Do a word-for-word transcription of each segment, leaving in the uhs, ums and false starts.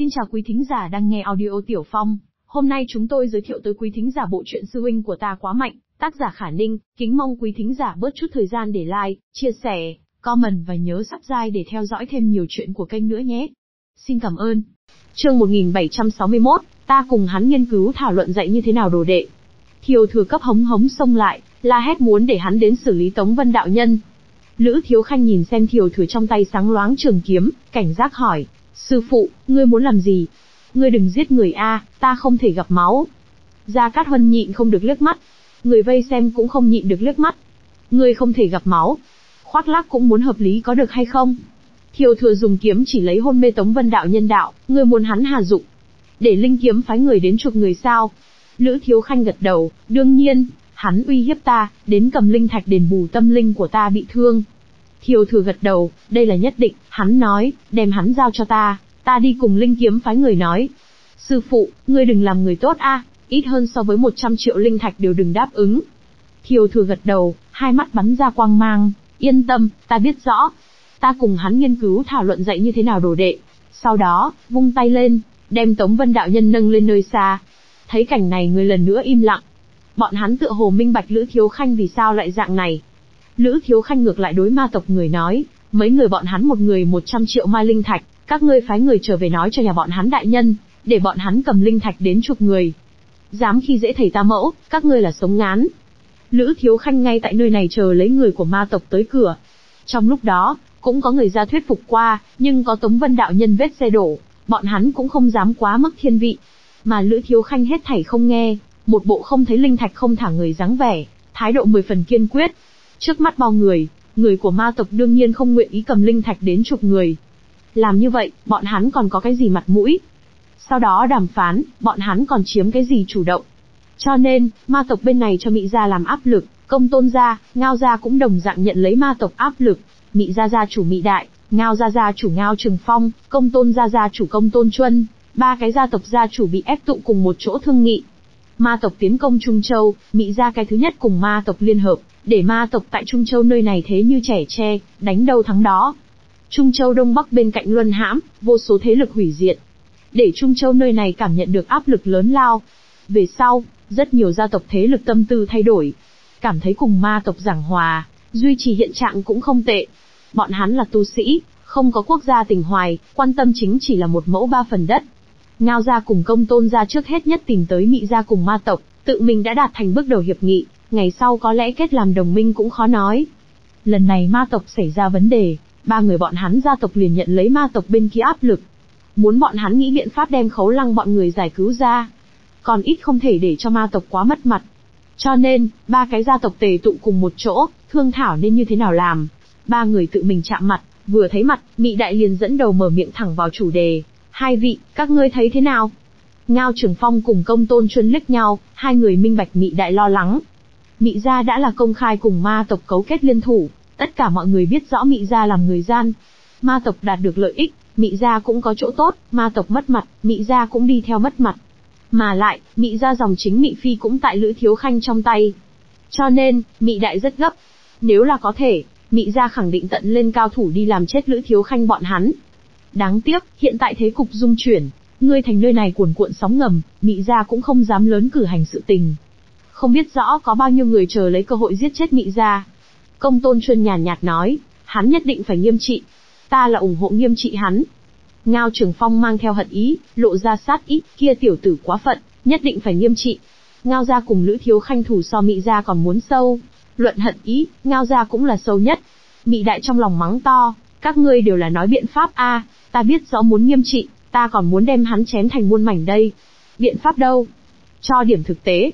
Xin chào quý thính giả đang nghe audio Tiểu Phong. Hôm nay chúng tôi giới thiệu tới quý thính giả bộ truyện Sư huynh của ta quá mạnh, tác giả Khả Ninh. Kính mong quý thính giả bớt chút thời gian để like, chia sẻ, comment và nhớ subscribe để theo dõi thêm nhiều chuyện của kênh nữa nhé. Xin cảm ơn. Chương một nghìn bảy trăm sáu mươi mốt, ta cùng hắn nghiên cứu thảo luận dạy như thế nào đồ đệ. Thiều Thừa cấp hống hống xông lại, la hét muốn để hắn đến xử lý Tống Vân đạo nhân. Lữ Thiếu Khanh nhìn xem Thiều Thừa trong tay sáng loáng trường kiếm, cảnh giác hỏi: "Sư phụ, ngươi muốn làm gì? Ngươi đừng giết người a, ta không thể gặp máu." Gia Cát Huân nhịn không được liếc mắt, người vây xem cũng không nhịn được liếc mắt. "Ngươi không thể gặp máu, khoác lác cũng muốn hợp lý có được hay không?" Thiều Thừa dùng kiếm chỉ lấy hôn mê Tống Vân đạo nhân đạo: "Ngươi muốn hắn hà dụng? Để Linh kiếm phái người đến chuộc người sao?" Lữ Thiếu Khanh gật đầu: "Đương nhiên, hắn uy hiếp ta, đến cầm linh thạch đền bù tâm linh của ta bị thương." Thiều Thừa gật đầu, đây là nhất định, hắn nói, đem hắn giao cho ta, ta đi cùng linh kiếm phái người nói. Sư phụ, ngươi đừng làm người tốt a, à, ít hơn so với một trăm triệu linh thạch đều đừng đáp ứng. Thiều Thừa gật đầu, hai mắt bắn ra quang mang, yên tâm, ta biết rõ. Ta cùng hắn nghiên cứu thảo luận dạy như thế nào đồ đệ, sau đó, vung tay lên, đem Tống Vân đạo nhân nâng lên nơi xa. Thấy cảnh này người lần nữa im lặng. Bọn hắn tựa hồ minh bạch Lữ Thiếu Khanh vì sao lại dạng này. Lữ Thiếu Khanh ngược lại đối ma tộc người nói, mấy người bọn hắn một người một trăm triệu mai linh thạch, các ngươi phái người trở về nói cho nhà bọn hắn đại nhân, để bọn hắn cầm linh thạch đến chục người. Dám khi dễ thầy ta mẫu, các ngươi là sống ngán. Lữ Thiếu Khanh ngay tại nơi này chờ lấy người của ma tộc tới cửa. Trong lúc đó, cũng có người ra thuyết phục qua, nhưng có Tống Vân đạo nhân vết xe đổ, bọn hắn cũng không dám quá mức thiên vị. Mà Lữ Thiếu Khanh hết thảy không nghe, một bộ không thấy linh thạch không thả người dáng vẻ, thái độ mười phần kiên quyết. Trước mắt bao người, người của ma tộc đương nhiên không nguyện ý cầm linh thạch đến chục người. Làm như vậy, bọn hắn còn có cái gì mặt mũi? Sau đó đàm phán, bọn hắn còn chiếm cái gì chủ động? Cho nên, ma tộc bên này cho Mị gia làm áp lực, Công Tôn gia, Ngao gia cũng đồng dạng nhận lấy ma tộc áp lực. Mị gia gia chủ Mị Đại, Ngao gia gia chủ Ngao Trường Phong, Công Tôn gia gia chủ Công Tôn Xuân, ba cái gia tộc gia chủ bị ép tụ cùng một chỗ thương nghị. Ma tộc tiến công Trung Châu, Mị gia cái thứ nhất cùng ma tộc liên hợp, để ma tộc tại Trung Châu nơi này thế như trẻ tre, đánh đâu thắng đó. Trung Châu Đông Bắc bên cạnh luân hãm, vô số thế lực hủy diệt. Để Trung Châu nơi này cảm nhận được áp lực lớn lao. Về sau, rất nhiều gia tộc thế lực tâm tư thay đổi. Cảm thấy cùng ma tộc giảng hòa, duy trì hiện trạng cũng không tệ. Bọn hắn là tu sĩ, không có quốc gia tình hoài, quan tâm chính chỉ là một mẫu ba phần đất. Ngao gia cùng Công Tôn gia trước hết nhất tìm tới Mị gia cùng ma tộc, tự mình đã đạt thành bước đầu hiệp nghị, ngày sau có lẽ kết làm đồng minh cũng khó nói. Lần này ma tộc xảy ra vấn đề, ba người bọn hắn gia tộc liền nhận lấy ma tộc bên kia áp lực, muốn bọn hắn nghĩ biện pháp đem Khấu Lăng bọn người giải cứu ra, còn ít không thể để cho ma tộc quá mất mặt. Cho nên, ba cái gia tộc tề tụ cùng một chỗ, thương thảo nên như thế nào làm. Ba người tự mình chạm mặt, vừa thấy mặt, Mị Đại liền dẫn đầu mở miệng thẳng vào chủ đề. Hai vị, các ngươi thấy thế nào? Ngao Trường Phong cùng Công Tôn Xuân liếc nhau, hai người minh bạch Mị Đại lo lắng. Mị gia đã là công khai cùng ma tộc cấu kết liên thủ, tất cả mọi người biết rõ Mị gia làm người gian. Ma tộc đạt được lợi ích, Mị gia cũng có chỗ tốt, ma tộc mất mặt, Mị gia cũng đi theo mất mặt. Mà lại, Mị gia dòng chính Mị Phi cũng tại Lữ Thiếu Khanh trong tay. Cho nên, Mị Đại rất gấp. Nếu là có thể, Mị gia khẳng định tận lên cao thủ đi làm chết Lữ Thiếu Khanh bọn hắn. Đáng tiếc, hiện tại thế cục dung chuyển, ngươi thành nơi này cuồn cuộn sóng ngầm, Mị gia cũng không dám lớn cử hành sự tình. Không biết rõ có bao nhiêu người chờ lấy cơ hội giết chết Mị gia. Công Tôn Xuân nhàn nhạt nói, hắn nhất định phải nghiêm trị. Ta là ủng hộ nghiêm trị hắn. Ngao Trường Phong mang theo hận ý, lộ ra sát ý, kia tiểu tử quá phận, nhất định phải nghiêm trị. Ngao gia cùng Lữ Thiếu Khanh thủ so Mị gia còn muốn sâu. Luận hận ý, Ngao gia cũng là sâu nhất. Mị Đại trong lòng mắng to, các ngươi đều là nói biện pháp a, à, ta biết rõ muốn nghiêm trị, ta còn muốn đem hắn chém thành muôn mảnh đây. Biện pháp đâu? Cho điểm thực tế.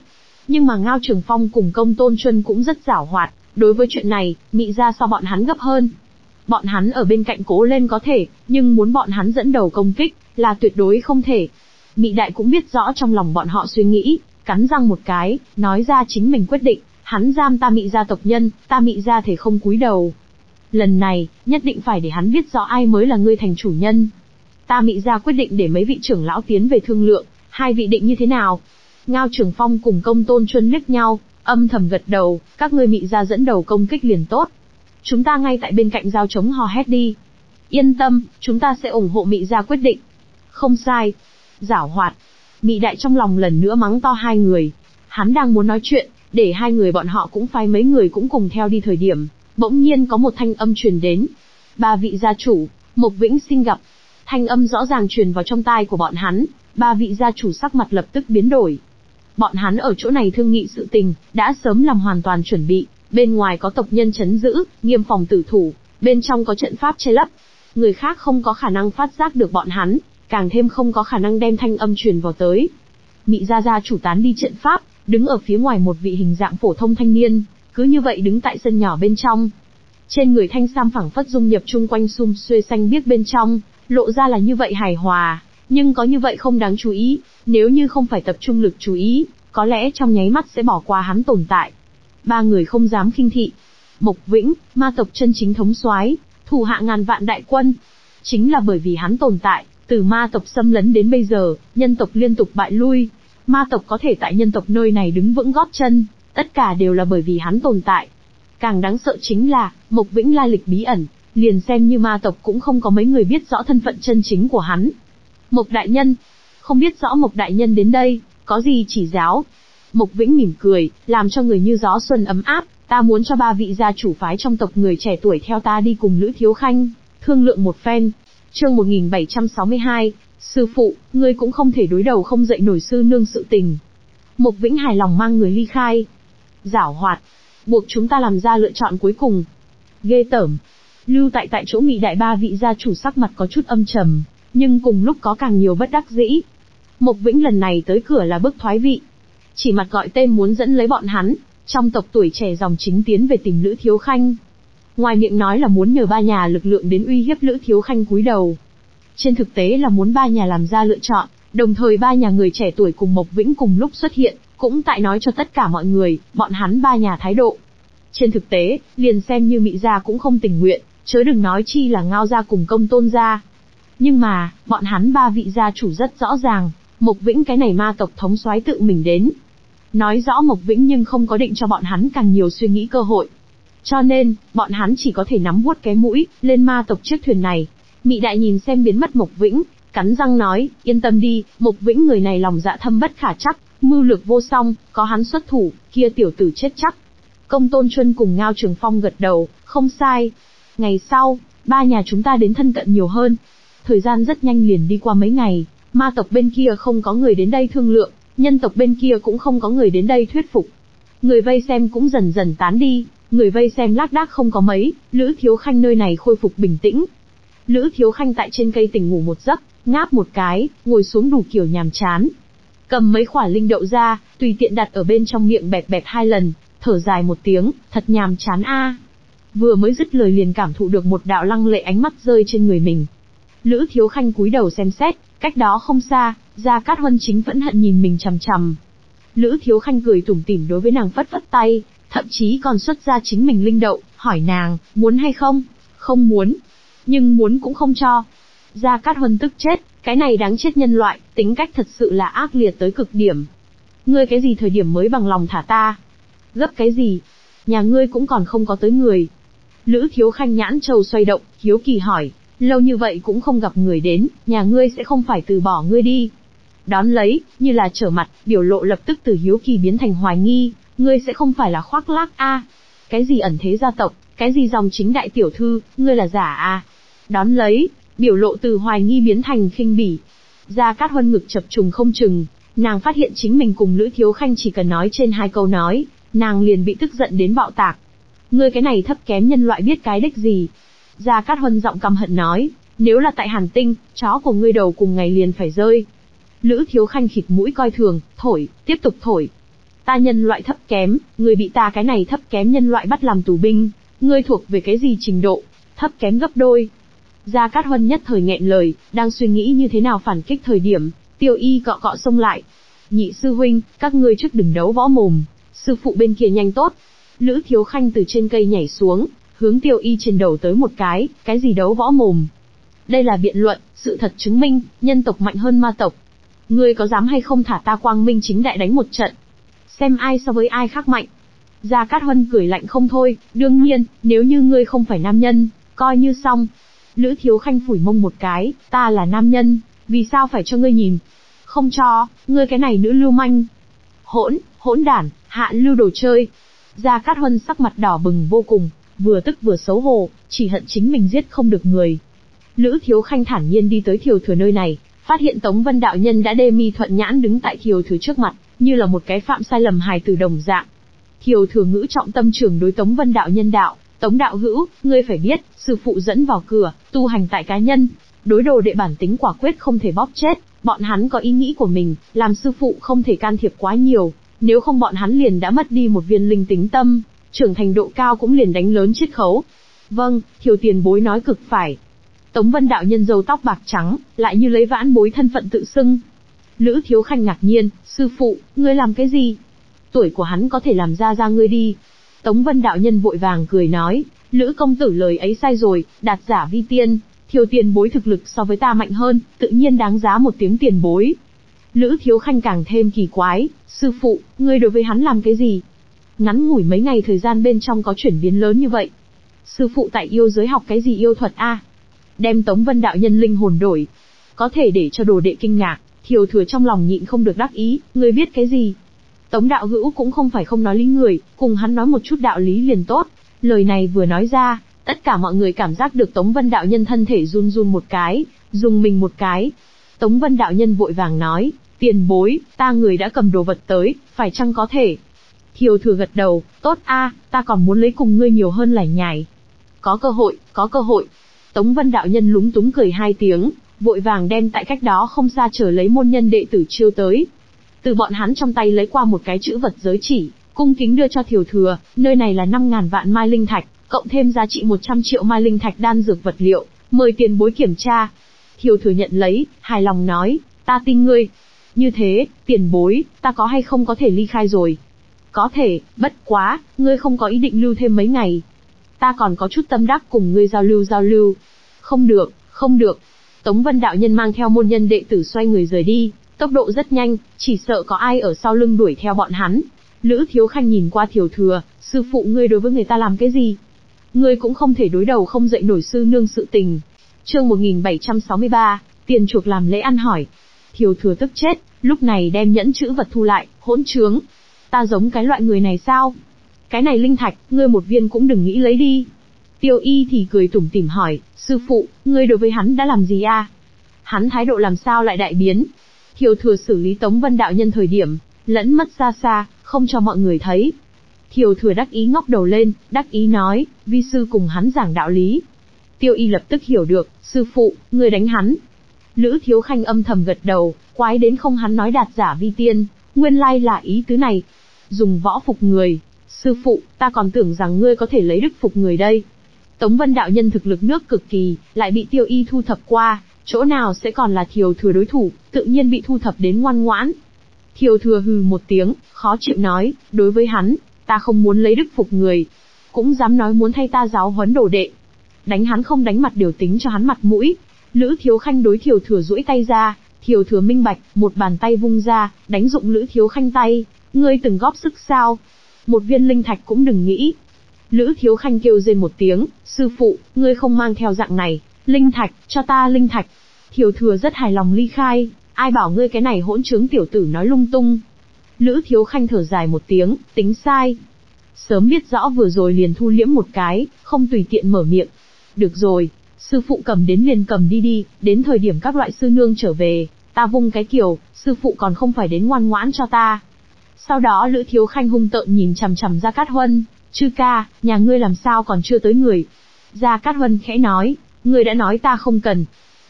Nhưng mà Ngao Trường Phong cùng Công Tôn Xuân cũng rất giảo hoạt, đối với chuyện này, Mị gia so bọn hắn gấp hơn. Bọn hắn ở bên cạnh cố lên có thể, nhưng muốn bọn hắn dẫn đầu công kích, là tuyệt đối không thể. Mị Đại cũng biết rõ trong lòng bọn họ suy nghĩ, cắn răng một cái, nói ra chính mình quyết định, hắn giam ta Mị gia tộc nhân, ta Mị gia thể không cúi đầu. Lần này, nhất định phải để hắn biết rõ ai mới là ngươi thành chủ nhân. Ta Mị gia quyết định để mấy vị trưởng lão tiến về thương lượng, hai vị định như thế nào? Ngao Trường Phong cùng Công Tôn Xuân liếc nhau, âm thầm gật đầu, các ngươi Mị gia dẫn đầu công kích liền tốt. Chúng ta ngay tại bên cạnh giao trống hò hét đi. Yên tâm, chúng ta sẽ ủng hộ Mị gia quyết định. Không sai. Giảo hoạt. Mị Đại trong lòng lần nữa mắng to hai người. Hắn đang muốn nói chuyện, để hai người bọn họ cũng phái mấy người cũng cùng theo đi thời điểm. Bỗng nhiên có một thanh âm truyền đến. Ba vị gia chủ, Mộc Vĩnh xin gặp. Thanh âm rõ ràng truyền vào trong tai của bọn hắn. Ba vị gia chủ sắc mặt lập tức biến đổi. Bọn hắn ở chỗ này thương nghị sự tình, đã sớm làm hoàn toàn chuẩn bị. Bên ngoài có tộc nhân chấn giữ, nghiêm phòng tử thủ. Bên trong có trận pháp che lấp. Người khác không có khả năng phát giác được bọn hắn, càng thêm không có khả năng đem thanh âm truyền vào tới. Mị gia gia chủ tán đi trận pháp, đứng ở phía ngoài một vị hình dạng phổ thông thanh niên, cứ như vậy đứng tại sân nhỏ bên trong. Trên người thanh sam phẳng phất dung nhập chung quanh sum xuê xanh biếc bên trong, lộ ra là như vậy hài hòa, nhưng có như vậy không đáng chú ý, nếu như không phải tập trung lực chú ý, có lẽ trong nháy mắt sẽ bỏ qua hắn tồn tại. Ba người không dám khinh thị. Mộc Vĩnh, ma tộc chân chính thống soái, thủ hạ ngàn vạn đại quân. Chính là bởi vì hắn tồn tại, từ ma tộc xâm lấn đến bây giờ, nhân tộc liên tục bại lui. Ma tộc có thể tại nhân tộc nơi này đứng vững gót chân, tất cả đều là bởi vì hắn tồn tại. Càng đáng sợ chính là, Mộc Vĩnh lai lịch bí ẩn, liền xem như ma tộc cũng không có mấy người biết rõ thân phận chân chính của hắn. Mộc Đại Nhân, không biết rõ Mộc Đại Nhân đến đây, có gì chỉ giáo? Mộc Vĩnh mỉm cười, làm cho người như gió xuân ấm áp. Ta muốn cho ba vị gia chủ phái trong tộc người trẻ tuổi theo ta đi cùng Lữ Thiếu Khanh, thương lượng một phen. Chương một nghìn bảy trăm sáu mươi hai, sư phụ, ngươi cũng không thể đối đầu không dậy nổi sư nương sự tình. Mộc Vĩnh hài lòng mang người ly khai. Giảo hoạt, buộc chúng ta làm ra lựa chọn cuối cùng. Ghê tởm, lưu tại tại chỗ Mị Đại ba vị gia chủ sắc mặt có chút âm trầm, nhưng cùng lúc có càng nhiều bất đắc dĩ. Mộc Vĩnh lần này tới cửa là bước thoái vị, chỉ mặt gọi tên muốn dẫn lấy bọn hắn. Trong tộc tuổi trẻ dòng chính tiến về tình Lữ Thiếu Khanh. Ngoài miệng nói là muốn nhờ ba nhà lực lượng đến uy hiếp Lữ Thiếu Khanh cúi đầu. Trên thực tế là muốn ba nhà làm ra lựa chọn, đồng thời ba nhà người trẻ tuổi cùng Mộc Vĩnh cùng lúc xuất hiện, cũng tại nói cho tất cả mọi người, bọn hắn ba nhà thái độ. Trên thực tế, liền xem như Mị gia cũng không tình nguyện, chớ đừng nói chi là Ngao gia cùng Công Tôn gia. Nhưng mà, bọn hắn ba vị gia chủ rất rõ ràng, Mộc Vĩnh cái này ma tộc thống soái tự mình đến. Nói rõ Mộc Vĩnh nhưng không có định cho bọn hắn càng nhiều suy nghĩ cơ hội. Cho nên, bọn hắn chỉ có thể nắm vuốt cái mũi, lên ma tộc chiếc thuyền này. Mị Đại nhìn xem biến mất Mộc Vĩnh, cắn răng nói, yên tâm đi, Mộc Vĩnh người này lòng dạ thâm bất khả trắc, mưu lược vô song, có hắn xuất thủ, kia tiểu tử chết chắc. Công Tôn Xuân cùng Ngao Trường Phong gật đầu, không sai. Ngày sau, ba nhà chúng ta đến thân cận nhiều hơn. Thời gian rất nhanh liền đi qua mấy ngày, ma tộc bên kia không có người đến đây thương lượng. Nhân tộc bên kia cũng không có người đến đây thuyết phục. Người vây xem cũng dần dần tán đi, người vây xem lác đác không có mấy, Lữ Thiếu Khanh nơi này khôi phục bình tĩnh. Lữ Thiếu Khanh tại trên cây tỉnh ngủ một giấc, ngáp một cái, ngồi xuống đủ kiểu nhàm chán. Cầm mấy quả linh đậu ra, tùy tiện đặt ở bên trong miệng bẹp bẹp hai lần, thở dài một tiếng, thật nhàm chán a. À. Vừa mới dứt lời liền cảm thụ được một đạo lăng lệ ánh mắt rơi trên người mình. Lữ Thiếu Khanh cúi đầu xem xét, cách đó không xa, Gia Cát Huân chính vẫn hận nhìn mình chằm chằm. Lữ Thiếu Khanh cười tủm tỉm đối với nàng phất phất tay, thậm chí còn xuất ra chính mình linh đậu, hỏi nàng, muốn hay không? Không muốn. Nhưng muốn cũng không cho. Gia Cát Huân tức chết, cái này đáng chết nhân loại, tính cách thật sự là ác liệt tới cực điểm. Ngươi cái gì thời điểm mới bằng lòng thả ta? Gấp cái gì? Nhà ngươi cũng còn không có tới người. Lữ Thiếu Khanh nhãn trâu xoay động, hiếu kỳ hỏi. Lâu như vậy cũng không gặp người đến, nhà ngươi sẽ không phải từ bỏ ngươi đi. Đón lấy, như là trở mặt, biểu lộ lập tức từ hiếu kỳ biến thành hoài nghi, ngươi sẽ không phải là khoác lác a? À. Cái gì ẩn thế gia tộc, cái gì dòng chính đại tiểu thư, ngươi là giả a? À. Đón lấy, biểu lộ từ hoài nghi biến thành khinh bỉ. Gia Cát Huân ngực chập trùng không chừng, nàng phát hiện chính mình cùng Lữ Thiếu Khanh chỉ cần nói trên hai câu nói, nàng liền bị tức giận đến bạo tạc. Ngươi cái này thấp kém nhân loại biết cái đích gì? Gia Cát Huân giọng căm hận nói, nếu là tại Hàn Tinh, chó của ngươi đầu cùng ngày liền phải rơi. Lữ Thiếu Khanh khịt mũi coi thường, thổi, tiếp tục thổi. Ta nhân loại thấp kém, ngươi bị ta cái này thấp kém nhân loại bắt làm tù binh, ngươi thuộc về cái gì trình độ, thấp kém gấp đôi. Gia Cát Huân nhất thời nghẹn lời, đang suy nghĩ như thế nào phản kích thời điểm, Tiêu Y cọ cọ xông lại. Nhị sư huynh, các ngươi trước đừng đấu võ mồm, sư phụ bên kia nhanh tốt. Lữ Thiếu Khanh từ trên cây nhảy xuống, hướng Tiêu Y trên đầu tới một cái, cái gì đấu võ mồm. Đây là biện luận, sự thật chứng minh, nhân tộc mạnh hơn ma tộc. Ngươi có dám hay không thả ta quang minh chính đại đánh một trận? Xem ai so với ai khác mạnh. Gia Cát Huân cười lạnh không thôi, đương nhiên, nếu như ngươi không phải nam nhân, coi như xong. Lữ Thiếu Khanh phủi mông một cái, ta là nam nhân, vì sao phải cho ngươi nhìn? Không cho, ngươi cái này nữ lưu manh. Hỗn, hỗn đản, hạ lưu đồ chơi. Gia Cát Huân sắc mặt đỏ bừng vô cùng, vừa tức vừa xấu hổ, chỉ hận chính mình giết không được người. Lữ Thiếu Khanh thản nhiên đi tới Thiều Thừa nơi này, phát hiện Tống Vân Đạo Nhân đã đê mi thuận nhãn đứng tại Thiều Thừa trước mặt, như là một cái phạm sai lầm hài tử đồng dạng. Thiều Thừa ngữ trọng tâm trường đối Tống Vân Đạo Nhân đạo, Tống đạo hữu, ngươi phải biết, sư phụ dẫn vào cửa, tu hành tại cá nhân, đối đồ đệ bản tính quả quyết không thể bóp chết, bọn hắn có ý nghĩ của mình, làm sư phụ không thể can thiệp quá nhiều, nếu không bọn hắn liền đã mất đi một viên linh tính tâm, trưởng thành độ cao cũng liền đánh lớn chiết khấu. Vâng, Thiều tiền bối nói cực phải. Tống Vân Đạo Nhân râu tóc bạc trắng, lại như lấy vãn bối thân phận tự xưng. Lữ Thiếu Khanh ngạc nhiên, sư phụ, ngươi làm cái gì? Tuổi của hắn có thể làm ra ra ngươi đi. Tống Vân Đạo Nhân vội vàng cười nói, Lữ công tử lời ấy sai rồi, đạt giả vi tiên, Thiều tiền bối thực lực so với ta mạnh hơn, tự nhiên đáng giá một tiếng tiền bối. Lữ Thiếu Khanh càng thêm kỳ quái, sư phụ, ngươi đối với hắn làm cái gì? Ngắn ngủi mấy ngày thời gian bên trong có chuyển biến lớn như vậy. Sư phụ tại yêu giới học cái gì yêu thuật a? À? Đem Tống Vân Đạo Nhân linh hồn đổi, có thể để cho đồ đệ kinh ngạc, Thiều Thừa trong lòng nhịn không được đắc ý, ngươi biết cái gì? Tống đạo hữu cũng không phải không nói lý người, cùng hắn nói một chút đạo lý liền tốt. Lời này vừa nói ra, tất cả mọi người cảm giác được Tống Vân Đạo Nhân thân thể run run một cái, dùng mình một cái. Tống Vân Đạo Nhân vội vàng nói, tiền bối, ta người đã cầm đồ vật tới, phải chăng có thể? Thiều Thừa gật đầu, tốt a, à, ta còn muốn lấy cùng ngươi nhiều hơn lải nhải. Có cơ hội, có cơ hội. Tống Vân Đạo Nhân lúng túng cười hai tiếng, vội vàng đem tại cách đó không xa chờ lấy môn nhân đệ tử chiêu tới. Từ bọn hắn trong tay lấy qua một cái chữ vật giới chỉ, cung kính đưa cho Thiều Thừa, nơi này là năm ngàn vạn mai linh thạch, cộng thêm giá trị một trăm triệu mai linh thạch đan dược vật liệu, mời tiền bối kiểm tra. Thiều Thừa nhận lấy, hài lòng nói, ta tin ngươi. Như thế, tiền bối, ta có hay không có thể ly khai rồi? Có thể, bất quá, ngươi không có ý định lưu thêm mấy ngày. Ta còn có chút tâm đắc cùng ngươi giao lưu giao lưu. Không được, không được. Tống Vân Đạo Nhân mang theo môn nhân đệ tử xoay người rời đi, tốc độ rất nhanh, chỉ sợ có ai ở sau lưng đuổi theo bọn hắn. Lữ Thiếu Khanh nhìn qua Thiều Thừa, sư phụ ngươi đối với người ta làm cái gì? Ngươi cũng không thể đối đầu không dậy nổi sư nương sự tình. Chương một nghìn bảy trăm sáu mươi ba, tiền chuộc làm lễ ăn hỏi. Thiều Thừa tức chết, lúc này đem nhẫn chữ vật thu lại, hỗn trướng. Ta giống cái loại người này sao? Cái này linh thạch, ngươi một viên cũng đừng nghĩ lấy đi. Tiêu Y thì cười tủm tỉm hỏi, sư phụ, ngươi đối với hắn đã làm gì a? À? Hắn thái độ làm sao lại đại biến? Thiều Thừa xử lý Tống Vân Đạo Nhân thời điểm, lẫn mất xa xa, không cho mọi người thấy. Thiều Thừa đắc ý ngóc đầu lên, đắc ý nói, vi sư cùng hắn giảng đạo lý. Tiêu Y lập tức hiểu được, sư phụ, ngươi đánh hắn. Lữ Thiếu Khanh âm thầm gật đầu, quái đến không hắn nói đạt giả vi tiên, nguyên lai là ý tứ này. Dùng võ phục người. Sư phụ, ta còn tưởng rằng ngươi có thể lấy đức phục người đây. Tống Vân Đạo Nhân thực lực nước cực kỳ, lại bị Tiêu Y thu thập qua, chỗ nào sẽ còn là Thiều Thừa đối thủ, tự nhiên bị thu thập đến ngoan ngoãn. Thiều Thừa hừ một tiếng, khó chịu nói, đối với hắn, ta không muốn lấy đức phục người. Cũng dám nói muốn thay ta giáo huấn đồ đệ. Đánh hắn không đánh mặt đều tính cho hắn mặt mũi. Lữ Thiếu Khanh đối Thiều Thừa duỗi tay ra, Thiều Thừa minh bạch, một bàn tay vung ra, đánh dụng Lữ Thiếu Khanh tay, ngươi từng góp sức sao? Một viên linh thạch cũng đừng nghĩ. Lữ Thiếu Khanh kêu rên một tiếng, sư phụ, ngươi không mang theo dạng này, linh thạch, cho ta linh thạch. Thiều Thừa rất hài lòng ly khai, ai bảo ngươi cái này hỗn trướng tiểu tử nói lung tung. Lữ Thiếu Khanh thở dài một tiếng, tính sai. Sớm biết rõ vừa rồi liền thu liễm một cái, không tùy tiện mở miệng. Được rồi, sư phụ cầm đến liền cầm đi đi, đến thời điểm các loại sư nương trở về, ta vung cái kiểu, sư phụ còn không phải đến ngoan ngoãn cho ta. Sau đó Lữ Thiếu Khanh hung tợn nhìn chằm chằm Gia Cát Huân, chư ca, nhà ngươi làm sao còn chưa tới người? Gia Cát Huân khẽ nói, ngươi đã nói ta không cần.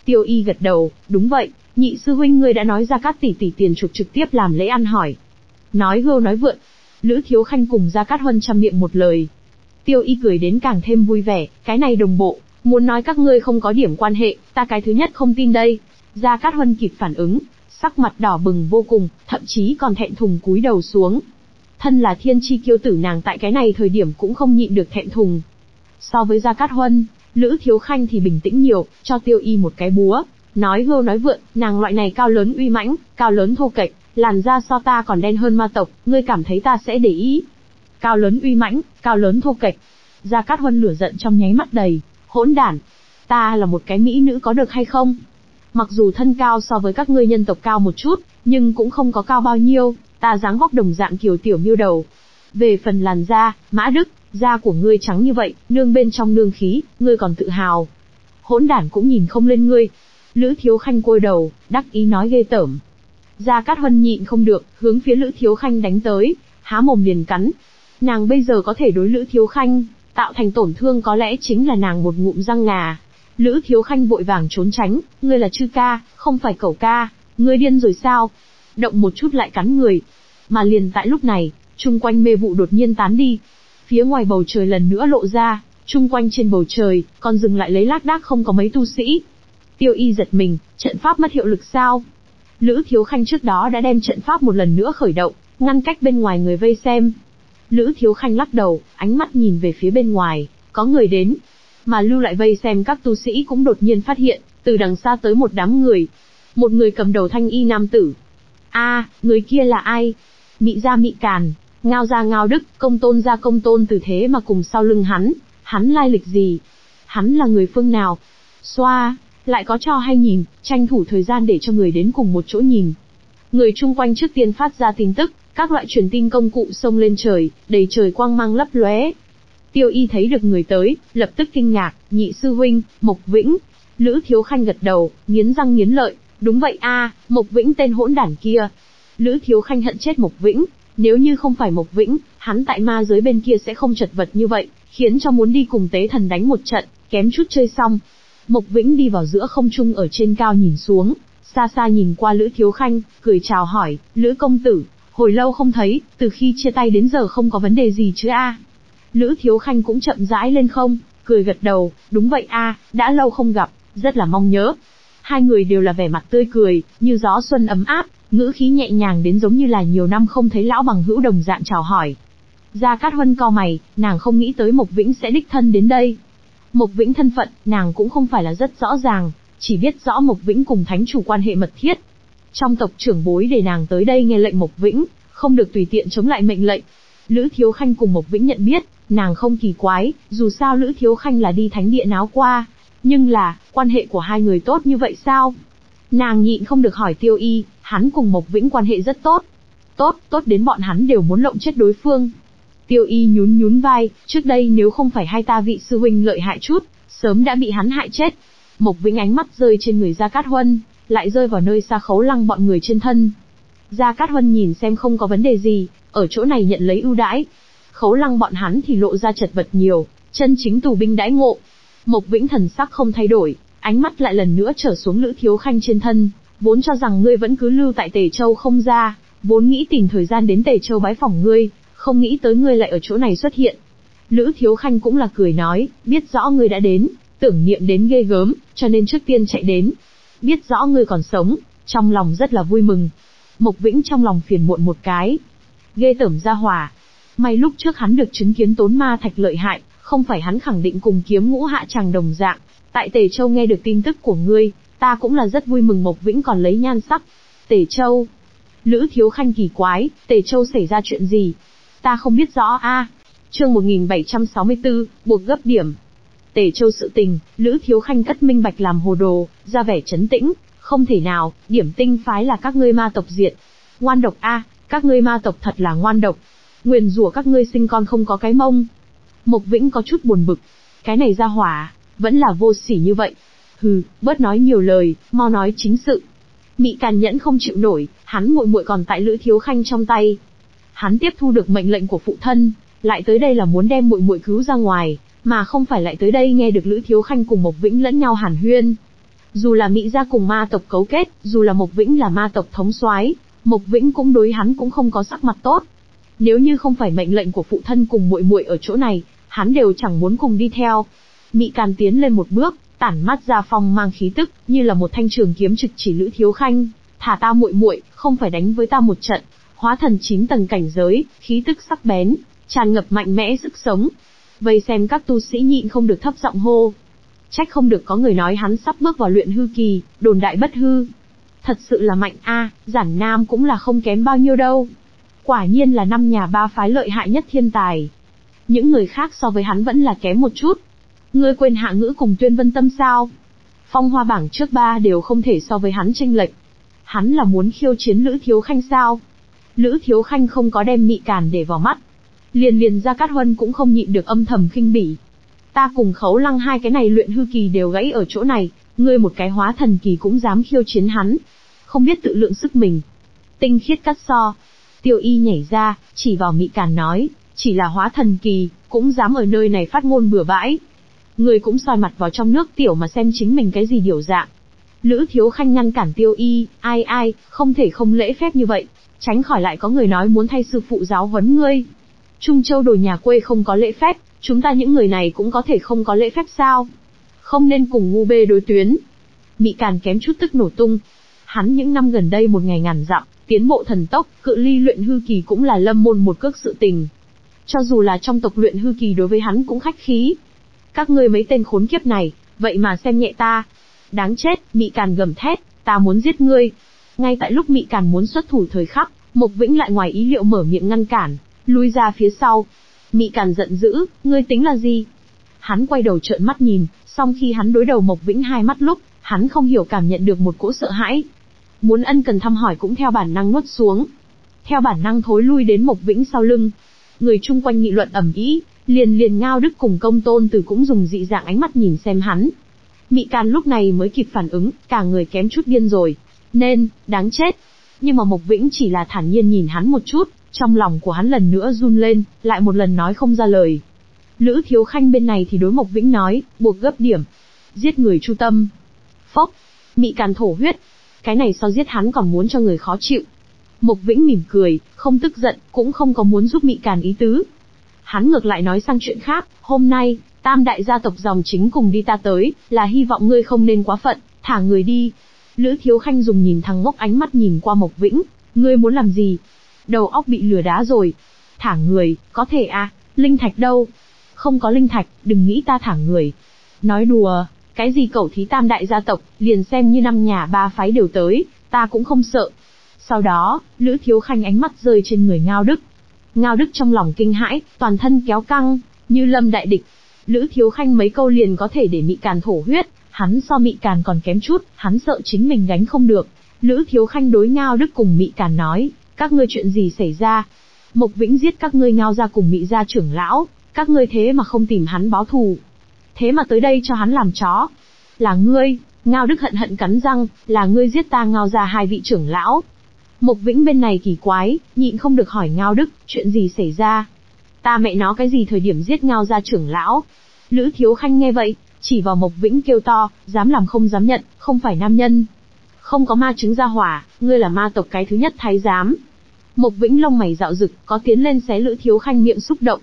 Tiêu Y gật đầu, đúng vậy, nhị sư huynh ngươi đã nói Gia Cát tỷ tỷ tiền chuộc trực tiếp làm lễ ăn hỏi. Nói hưu nói vượn, Lữ Thiếu Khanh cùng Gia Cát Huân trăm miệng một lời. Tiêu Y cười đến càng thêm vui vẻ, cái này đồng bộ, muốn nói các ngươi không có điểm quan hệ, ta cái thứ nhất không tin đây. Gia Cát Huân kịp phản ứng, sắc mặt đỏ bừng vô cùng, thậm chí còn thẹn thùng cúi đầu xuống. Thân là thiên chi kiêu tử nàng tại cái này thời điểm cũng không nhịn được thẹn thùng. So với Gia Cát Huân, Lữ Thiếu Khanh thì bình tĩnh nhiều, cho Tiêu Y một cái búa. Nói hưu nói vượn, nàng loại này cao lớn uy mãnh, cao lớn thô kệch, làn da so ta còn đen hơn ma tộc, ngươi cảm thấy ta sẽ để ý? Cao lớn uy mãnh, cao lớn thô kệch. Gia Cát Huân lửa giận trong nháy mắt đầy, hỗn đản. Ta là một cái mỹ nữ có được hay không? Mặc dù thân cao so với các ngươi nhân tộc cao một chút, nhưng cũng không có cao bao nhiêu, ta dáng vóc đồng dạng kiểu tiểu miêu đầu. Về phần làn da, Mã Đức, da của ngươi trắng như vậy, nương bên trong nương khí, ngươi còn tự hào. Hỗn đản cũng nhìn không lên ngươi. Lữ Thiếu Khanh côi đầu, đắc ý nói ghê tởm. Gia Cát Huân nhịn không được, hướng phía Lữ Thiếu Khanh đánh tới, há mồm liền cắn. Nàng bây giờ có thể đối Lữ Thiếu Khanh tạo thành tổn thương có lẽ chính là nàng một ngụm răng ngà. Lữ Thiếu Khanh vội vàng trốn tránh, ngươi là chư ca, không phải cẩu ca, ngươi điên rồi sao? Động một chút lại cắn người. Mà liền tại lúc này, chung quanh mê vụ đột nhiên tán đi. Phía ngoài bầu trời lần nữa lộ ra, chung quanh trên bầu trời, còn dừng lại lấy lác đác không có mấy tu sĩ. Tiêu Y giật mình, trận pháp mất hiệu lực sao? Lữ Thiếu Khanh trước đó đã đem trận pháp một lần nữa khởi động, ngăn cách bên ngoài người vây xem. Lữ Thiếu Khanh lắc đầu, ánh mắt nhìn về phía bên ngoài, có người đến. Mà lưu lại vây xem các tu sĩ cũng đột nhiên phát hiện, từ đằng xa tới một đám người. Một người cầm đầu thanh y nam tử. A, à, người kia là ai? Mị gia Mị Càn, Ngao gia Ngao Đức, Công Tôn gia Công Tôn Từ, thế mà cùng sau lưng hắn, hắn lai lịch gì? Hắn là người phương nào? Xoa, lại có cho hay nhìn, tranh thủ thời gian để cho người đến cùng một chỗ nhìn. Người chung quanh trước tiên phát ra tin tức, các loại truyền tin công cụ xông lên trời, đầy trời quang mang lấp lóe. Tiêu Y thấy được người tới, lập tức kinh ngạc, nhị sư huynh, Mộc Vĩnh. Lữ Thiếu Khanh gật đầu, nghiến răng nghiến lợi, đúng vậy a, à, Mộc Vĩnh tên hỗn đản kia. Lữ Thiếu Khanh hận chết Mộc Vĩnh, nếu như không phải Mộc Vĩnh, hắn tại ma giới bên kia sẽ không chật vật như vậy, khiến cho muốn đi cùng tế thần đánh một trận, kém chút chơi xong. Mộc Vĩnh đi vào giữa không trung ở trên cao nhìn xuống, xa xa nhìn qua Lữ Thiếu Khanh, cười chào hỏi, Lữ công tử, hồi lâu không thấy, từ khi chia tay đến giờ không có vấn đề gì chứ a? À? Lữ Thiếu Khanh cũng chậm rãi lên không, cười gật đầu, đúng vậy a, à, đã lâu không gặp, rất là mong nhớ. Hai người đều là vẻ mặt tươi cười, như gió xuân ấm áp, ngữ khí nhẹ nhàng đến giống như là nhiều năm không thấy lão bằng hữu đồng dạng chào hỏi. Gia Cát Huân cau mày, nàng không nghĩ tới Mộc Vĩnh sẽ đích thân đến đây. Mộc Vĩnh thân phận, nàng cũng không phải là rất rõ ràng, chỉ biết rõ Mộc Vĩnh cùng thánh chủ quan hệ mật thiết. Trong tộc trưởng bối để nàng tới đây nghe lệnh Mộc Vĩnh, không được tùy tiện chống lại mệnh lệnh. Lữ Thiếu Khanh cùng Mộc Vĩnh nhận biết, nàng không kỳ quái, dù sao Lữ Thiếu Khanh là đi thánh địa náo qua, nhưng là, quan hệ của hai người tốt như vậy sao? Nàng nhịn không được hỏi Tiêu Y, hắn cùng Mộc Vĩnh quan hệ rất tốt. Tốt, tốt đến bọn hắn đều muốn lộng chết đối phương. Tiêu Y nhún nhún vai, trước đây nếu không phải hai ta vị sư huynh lợi hại chút, sớm đã bị hắn hại chết. Mộc Vĩnh ánh mắt rơi trên người Gia Cát Huân, lại rơi vào nơi xa Khấu Lăng bọn người trên thân. Gia Cát Huân nhìn xem không có vấn đề gì, ở chỗ này nhận lấy ưu đãi. Khấu Lăng bọn hắn thì lộ ra chật vật nhiều, chân chính tù binh đãi ngộ. Mộc Vĩnh thần sắc không thay đổi, ánh mắt lại lần nữa trở xuống Lữ Thiếu Khanh trên thân, vốn cho rằng ngươi vẫn cứ lưu tại Tề Châu không ra, vốn nghĩ tìm thời gian đến Tề Châu bái phỏng ngươi, không nghĩ tới ngươi lại ở chỗ này xuất hiện. Lữ Thiếu Khanh cũng là cười nói, biết rõ ngươi đã đến, tưởng niệm đến ghê gớm, cho nên trước tiên chạy đến. Biết rõ ngươi còn sống, trong lòng rất là vui mừng. Mộc Vĩnh trong lòng phiền muộn một cái. Ghê tởm ra hỏa. May lúc trước hắn được chứng kiến tốn ma thạch lợi hại, không phải hắn khẳng định cùng kiếm ngũ hạ chàng đồng dạng. Tại Tề Châu nghe được tin tức của ngươi, ta cũng là rất vui mừng. Mộc Vĩnh còn lấy nhan sắc. Tề Châu. Lữ Thiếu Khanh kỳ quái, Tề Châu xảy ra chuyện gì? Ta không biết rõ a. À, chương một nghìn bảy trăm sáu mươi tư, buộc gấp điểm. Tề Châu sự tình, Lữ Thiếu Khanh cất minh bạch làm hồ đồ, ra vẻ trấn tĩnh, không thể nào, Điểm Tinh phái là các ngươi ma tộc diệt. Ngoan độc a, à, các ngươi ma tộc thật là ngoan độc. Nguyền rủa các ngươi sinh con không có cái mông. Mộc Vĩnh có chút buồn bực, cái này ra hỏa, vẫn là vô sỉ như vậy. Hừ, bớt nói nhiều lời, mau nói chính sự. Mị Càn nhẫn không chịu nổi, hắn muội muội còn tại Lữ Thiếu Khanh trong tay. Hắn tiếp thu được mệnh lệnh của phụ thân, lại tới đây là muốn đem muội muội cứu ra ngoài, mà không phải lại tới đây nghe được Lữ Thiếu Khanh cùng Mộc Vĩnh lẫn nhau hàn huyên. Dù là Mị gia cùng ma tộc cấu kết, dù là Mộc Vĩnh là ma tộc thống soái, Mộc Vĩnh cũng đối hắn cũng không có sắc mặt tốt. Nếu như không phải mệnh lệnh của phụ thân cùng muội muội ở chỗ này, hắn đều chẳng muốn cùng đi theo. Mị Càn tiến lên một bước, tản mát ra phong mang khí tức, như là một thanh trường kiếm trực chỉ Lữ Thiếu Khanh, thả ta muội muội, không phải đánh với ta một trận. Hóa thần chín tầng cảnh giới, khí tức sắc bén, tràn ngập mạnh mẽ sức sống. Vây xem các tu sĩ nhịn không được thấp giọng hô. Trách không được có người nói hắn sắp bước vào luyện hư kỳ, đồn đại bất hư. Thật sự là mạnh a, à, Giản Nam cũng là không kém bao nhiêu đâu. Quả nhiên là năm nhà ba phái lợi hại nhất thiên tài. Những người khác so với hắn vẫn là kém một chút. Ngươi quên Hạ Ngữ cùng Tuyên Vân Tâm sao? phong hoa bảng trước ba đều không thể so với hắn chênh lệch. Hắn là muốn khiêu chiến Lữ Thiếu Khanh sao? Lữ Thiếu Khanh không có đem Mị Càn để vào mắt, liền liền Gia Cát Huân cũng không nhịn được âm thầm khinh bỉ. Ta cùng Khấu Lăng hai cái này luyện hư kỳ đều gãy ở chỗ này, ngươi một cái hóa thần kỳ cũng dám khiêu chiến hắn, không biết tự lượng sức mình. Tinh khiết cắt so. Tiêu Y nhảy ra, chỉ vào Mị Càn nói, chỉ là hóa thần kỳ, cũng dám ở nơi này phát ngôn bừa bãi. Ngươi cũng soi mặt vào trong nước tiểu mà xem chính mình cái gì điều dạng. Lữ Thiếu Khanh ngăn cản Tiêu Y, ai ai, không thể không lễ phép như vậy, tránh khỏi lại có người nói muốn thay sư phụ giáo huấn ngươi. Trung Châu đồi nhà quê không có lễ phép, chúng ta những người này cũng có thể không có lễ phép sao? Không nên cùng ngu bê đối tuyến. Mị Càn kém chút tức nổ tung. Hắn những năm gần đây một ngày ngàn dặm, tiến bộ thần tốc, cự ly luyện hư kỳ cũng là lâm môn một cước sự tình. Cho dù là trong tộc luyện hư kỳ đối với hắn cũng khách khí. Các ngươi mấy tên khốn kiếp này, vậy mà xem nhẹ ta. Đáng chết, Mị Càn gầm thét, ta muốn giết ngươi. Ngay tại lúc Mị Càn muốn xuất thủ thời khắc, Mộc Vĩnh lại ngoài ý liệu mở miệng ngăn cản, lui ra phía sau. Mị Càn giận dữ, ngươi tính là gì? Hắn quay đầu trợn mắt nhìn, song khi hắn đối đầu Mộc Vĩnh hai mắt lúc, hắn không hiểu cảm nhận được một cỗ sợ hãi. Muốn ân cần thăm hỏi cũng theo bản năng nuốt xuống. Theo bản năng thối lui đến Mộc Vĩnh sau lưng. Người chung quanh nghị luận ầm ĩ, liền liền Ngao Đức cùng Công Tôn Từ cũng dùng dị dạng ánh mắt nhìn xem hắn. Mị Càn lúc này mới kịp phản ứng, cả người kém chút điên rồi. Nên, đáng chết. Nhưng mà Mộc Vĩnh chỉ là thản nhiên nhìn hắn một chút, trong lòng của hắn lần nữa run lên, lại một lần nói không ra lời. Lữ Thiếu Khanh bên này thì đối Mộc Vĩnh nói, buộc gấp điểm. Giết người chu tâm. Phốc. Mị Càn thổ huyết. Cái này so giết hắn còn muốn cho người khó chịu. Mộc Vĩnh mỉm cười, không tức giận, cũng không có muốn giúp Mị Càn ý tứ. Hắn ngược lại nói sang chuyện khác, hôm nay, tam đại gia tộc dòng chính cùng đi ta tới, là hy vọng ngươi không nên quá phận, thả người đi. Lữ Thiếu Khanh dùng nhìn thằng ngốc ánh mắt nhìn qua Mộc Vĩnh, ngươi muốn làm gì? Đầu óc bị lừa đá rồi. Thả người, có thể à, linh thạch đâu? Không có linh thạch, đừng nghĩ ta thả người. Nói đùa, cái gì cẩu thí tam đại gia tộc, liền xem như năm nhà ba phái đều tới, ta cũng không sợ. Sau đó, Lữ Thiếu Khanh ánh mắt rơi trên người Ngao Đức. Ngao Đức trong lòng kinh hãi, toàn thân kéo căng, như lâm đại địch. Lữ Thiếu Khanh mấy câu liền có thể để Mị Càn thổ huyết, hắn so Mị Càn còn kém chút, hắn sợ chính mình gánh không được. Lữ Thiếu Khanh đối Ngao Đức cùng Mị Càn nói, các ngươi chuyện gì xảy ra? Mộc Vĩnh giết các ngươi Ngao gia cùng Mị gia trưởng lão, các ngươi thế mà không tìm hắn báo thù. Thế mà tới đây cho hắn làm chó. Là ngươi, Ngao Đức hận hận cắn răng, là ngươi giết ta Ngao gia hai vị trưởng lão. Mộc Vĩnh bên này kỳ quái, nhịn không được hỏi Ngao Đức, chuyện gì xảy ra? Ta mẹ nó cái gì thời điểm giết Ngao gia trưởng lão? Lữ Thiếu Khanh nghe vậy, chỉ vào Mộc Vĩnh kêu to, dám làm không dám nhận, không phải nam nhân. Không có ma chứng ra hỏa, ngươi là ma tộc cái thứ nhất thái giám. Mộc Vĩnh lông mày dạo rực, có tiến lên xé Lữ Thiếu Khanh miệng xúc động.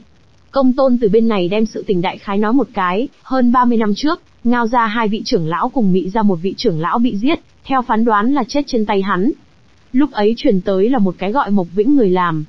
Công Tôn từ bên này đem sự tình đại khái nói một cái, hơn ba mươi năm trước, Ngao gia hai vị trưởng lão cùng Mị gia một vị trưởng lão bị giết, theo phán đoán là chết trên tay hắn. Lúc ấy truyền tới là một cái gọi Mộc Vĩnh người làm.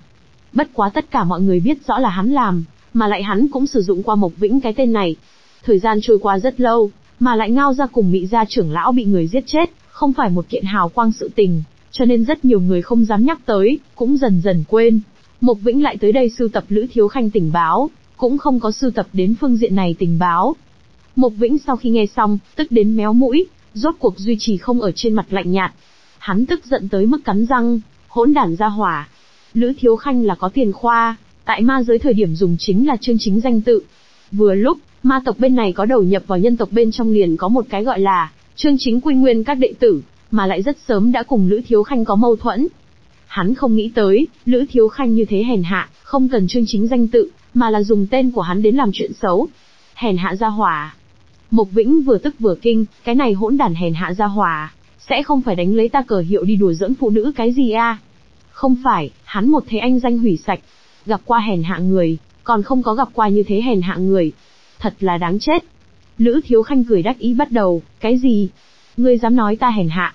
Bất quá tất cả mọi người biết rõ là hắn làm, mà lại hắn cũng sử dụng qua Mộc Vĩnh cái tên này. Thời gian trôi qua rất lâu, mà lại Ngao gia cùng Mị gia trưởng lão bị người giết chết, không phải một kiện hào quang sự tình, cho nên rất nhiều người không dám nhắc tới, cũng dần dần quên. Mộc Vĩnh lại tới đây sưu tập Lữ Thiếu Khanh tình báo, cũng không có sưu tập đến phương diện này tình báo. Mộc Vĩnh sau khi nghe xong, tức đến méo mũi, rốt cuộc duy trì không ở trên mặt lạnh nhạt. Hắn tức giận tới mức cắn răng, hỗn đản ra hỏa. Lữ Thiếu Khanh là có tiền khoa, tại ma giới thời điểm dùng chính là chương chính danh tự. Vừa lúc, ma tộc bên này có đầu nhập vào nhân tộc bên trong liền có một cái gọi là chương chính quy nguyên các đệ tử, mà lại rất sớm đã cùng Lữ Thiếu Khanh có mâu thuẫn. Hắn không nghĩ tới, Lữ Thiếu Khanh như thế hèn hạ, không cần chương chính danh tự, mà là dùng tên của hắn đến làm chuyện xấu. Hèn hạ gia hỏa. Mộc Vĩnh vừa tức vừa kinh, cái này hỗn đản hèn hạ gia hỏa, sẽ không phải đánh lấy ta cờ hiệu đi đùa giỡn phụ nữ cái gì à? Không phải, hắn một thế anh danh hủy sạch. Gặp qua hèn hạ người, còn không có gặp qua như thế hèn hạ người. Thật là đáng chết. Lữ Thiếu Khanh cười đắc ý bắt đầu, cái gì? Ngươi dám nói ta hèn hạ?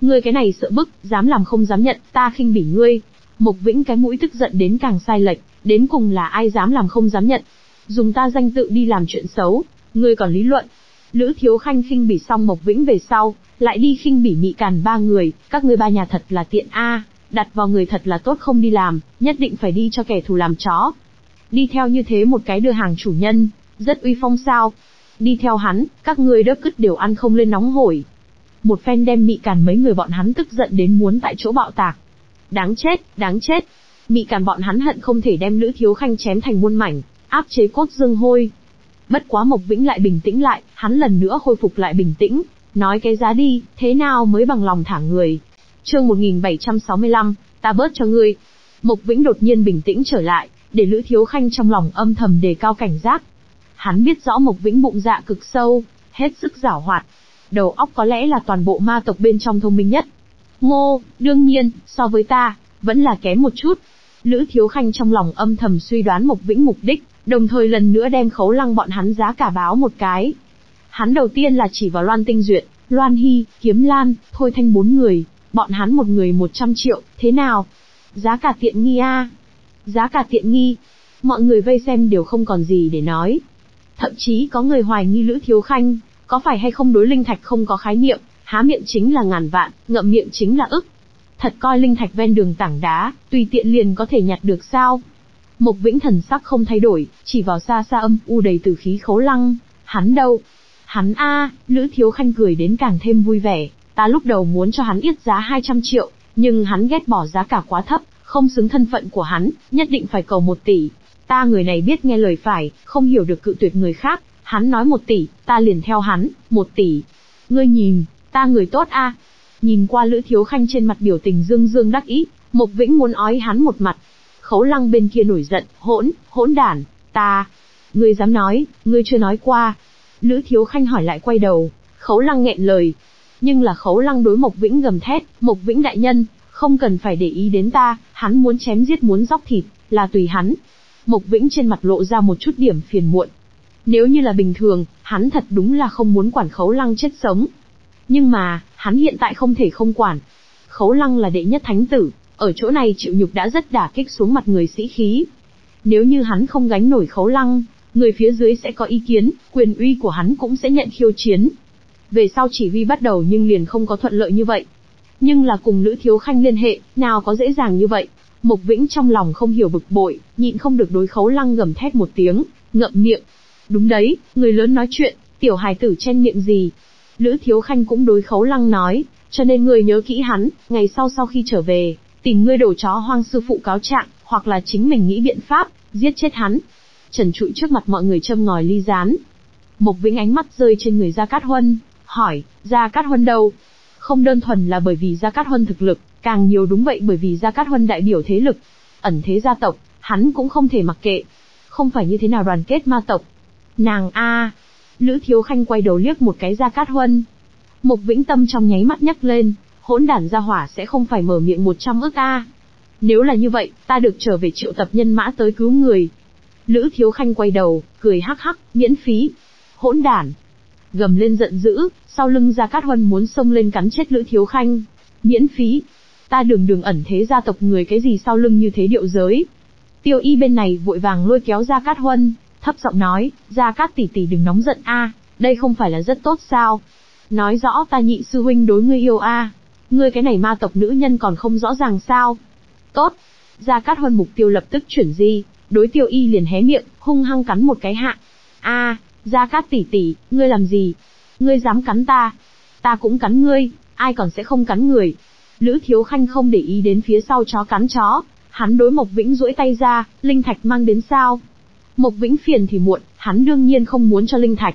Ngươi cái này sợ bức, dám làm không dám nhận, ta khinh bỉ ngươi. Mộc Vĩnh cái mũi tức giận đến càng sai lệch, đến cùng là ai dám làm không dám nhận? Dùng ta danh tự đi làm chuyện xấu, ngươi còn lý luận. Lữ Thiếu Khanh khinh bỉ xong Mộc Vĩnh về sau, lại đi khinh bỉ Mị Càn ba người, các ngươi ba nhà thật là tiện a, à, đặt vào người thật là tốt không đi làm, nhất định phải đi cho kẻ thù làm chó. Đi theo như thế một cái đưa hàng chủ nhân, rất uy phong sao? đi theo hắn, các ngươi đớp cứt đều ăn không lên nóng hổi. Một phen đem Mị Càn mấy người bọn hắn tức giận đến muốn tại chỗ bạo tạc. Đáng chết, đáng chết. Mị Càn bọn hắn hận không thể đem Lữ Thiếu Khanh chém thành muôn mảnh, áp chế cốt dương hôi. Bất quá Mộc Vĩnh lại bình tĩnh lại, hắn lần nữa khôi phục lại bình tĩnh, nói cái giá đi, thế nào mới bằng lòng thả người. Chương một nghìn bảy trăm sáu mươi lăm, ta bớt cho ngươi. Mộc Vĩnh đột nhiên bình tĩnh trở lại, để Lữ Thiếu Khanh trong lòng âm thầm đề cao cảnh giác. Hắn biết rõ Mộc Vĩnh bụng dạ cực sâu, hết sức giảo hoạt, đầu óc có lẽ là toàn bộ ma tộc bên trong thông minh nhất. Ngô, đương nhiên, so với ta, vẫn là kém một chút. Lữ Thiếu Khanh trong lòng âm thầm suy đoán Mộc Vĩnh mục đích, đồng thời lần nữa đem Khấu Lăng bọn hắn giá cả báo một cái. Hắn đầu tiên là chỉ vào Loan Tinh Duyệt, Loan Hy, Kiếm Lan, Thôi Thanh bốn người, bọn hắn một người một trăm triệu, thế nào? Giá cả tiện nghi a, à? Giá cả tiện nghi. Mọi người vây xem đều không còn gì để nói. Thậm chí có người hoài nghi Lữ Thiếu Khanh có phải hay không đối linh thạch không có khái niệm, há miệng chính là ngàn vạn, ngậm miệng chính là ức. Thật coi linh thạch ven đường tảng đá, tùy tiện liền có thể nhặt được sao? Mộc Vĩnh thần sắc không thay đổi, chỉ vào xa xa âm u đầy tử khí Khấu Lăng, hắn đâu? Hắn a, à, Lữ Thiếu Khanh cười đến càng thêm vui vẻ, ta lúc đầu muốn cho hắn yết giá hai trăm triệu, nhưng hắn ghét bỏ giá cả quá thấp, không xứng thân phận của hắn, nhất định phải cầu một tỷ. Ta người này biết nghe lời phải, không hiểu được cự tuyệt người khác, hắn nói một tỷ, ta liền theo hắn, một tỷ. Ngươi nhìn, ta người tốt a. À? Nhìn qua Lữ Thiếu Khanh trên mặt biểu tình dương dương đắc ý, Mộc Vĩnh muốn ói hắn một mặt. Khấu Lăng bên kia nổi giận, hỗn, hỗn đản, ta, ngươi dám nói, ngươi chưa nói qua. Lữ Thiếu Khanh hỏi lại quay đầu, Khấu Lăng nghẹn lời. Nhưng là Khấu Lăng đối Mộc Vĩnh gầm thét, Mộc Vĩnh đại nhân, không cần phải để ý đến ta, hắn muốn chém giết muốn róc thịt, là tùy hắn. Mộc Vĩnh trên mặt lộ ra một chút điểm phiền muộn. Nếu như là bình thường, hắn thật đúng là không muốn quản Khấu Lăng chết sống. Nhưng mà, hắn hiện tại không thể không quản. Khấu Lăng là đệ nhất thánh tử, ở chỗ này chịu nhục đã rất đả kích xuống mặt người sĩ khí. Nếu như hắn không gánh nổi Khấu Lăng, người phía dưới sẽ có ý kiến, quyền uy của hắn cũng sẽ nhận khiêu chiến. Về sau chỉ huy bắt đầu nhưng liền không có thuận lợi như vậy. Nhưng là cùng Lữ Thiếu Khanh liên hệ, nào có dễ dàng như vậy. Mộc Vĩnh trong lòng không hiểu bực bội, nhịn không được đối Khấu Lăng gầm thét một tiếng, ngậm miệng. Đúng đấy, người lớn nói chuyện, tiểu hài tử chen miệng gì. Lữ Thiếu Khanh cũng đối Khấu Lăng nói, cho nên ngươi nhớ kỹ hắn, ngày sau sau khi trở về, tìm ngươi đổ chó hoang sư phụ cáo trạng, hoặc là chính mình nghĩ biện pháp, giết chết hắn. Trần trụi trước mặt mọi người châm ngòi ly gián. Mộc Vĩnh ánh mắt rơi trên người Gia Cát Huân, hỏi, Gia Cát Huân đâu? Không đơn thuần là bởi vì Gia Cát Huân thực lực, càng nhiều đúng vậy bởi vì Gia Cát Huân đại biểu thế lực, ẩn thế gia tộc, hắn cũng không thể mặc kệ. Không phải như thế nào đoàn kết ma tộc. Nàng a. À, Lữ Thiếu Khanh quay đầu liếc một cái Gia Cát Huân. Mộc Vĩnh tâm trong nháy mắt nhắc lên, hỗn đản gia hỏa sẽ không phải mở miệng một trăm ức a. Nếu là như vậy, ta được trở về triệu tập nhân mã tới cứu người. Lữ Thiếu Khanh quay đầu, cười hắc hắc, miễn phí. Hỗn đản. Gầm lên giận dữ, sau lưng Gia Cát Huân muốn xông lên cắn chết Lữ Thiếu Khanh. Miễn phí. Ta đường đường ẩn thế gia tộc người cái gì sau lưng như thế điệu giới. Tiêu Y bên này vội vàng lôi kéo Gia Cát Huân, thấp giọng nói, Gia Cát tỷ tỷ đừng nóng giận a, à, đây không phải là rất tốt sao? Nói rõ ta nhị sư huynh đối ngươi yêu a, à, ngươi cái này ma tộc nữ nhân còn không rõ ràng sao? Tốt. Gia Cát Huân mục tiêu lập tức chuyển di, đối Tiêu Y liền hé miệng, hung hăng cắn một cái hạ. A, à, Gia Cát tỷ tỷ, ngươi làm gì? Ngươi dám cắn ta? Ta cũng cắn ngươi, ai còn sẽ không cắn người? Lữ Thiếu Khanh không để ý đến phía sau chó cắn chó, hắn đối Mộc Vĩnh duỗi tay ra, linh thạch mang đến sao? Mộc Vĩnh phiền thì muộn, hắn đương nhiên không muốn cho linh thạch.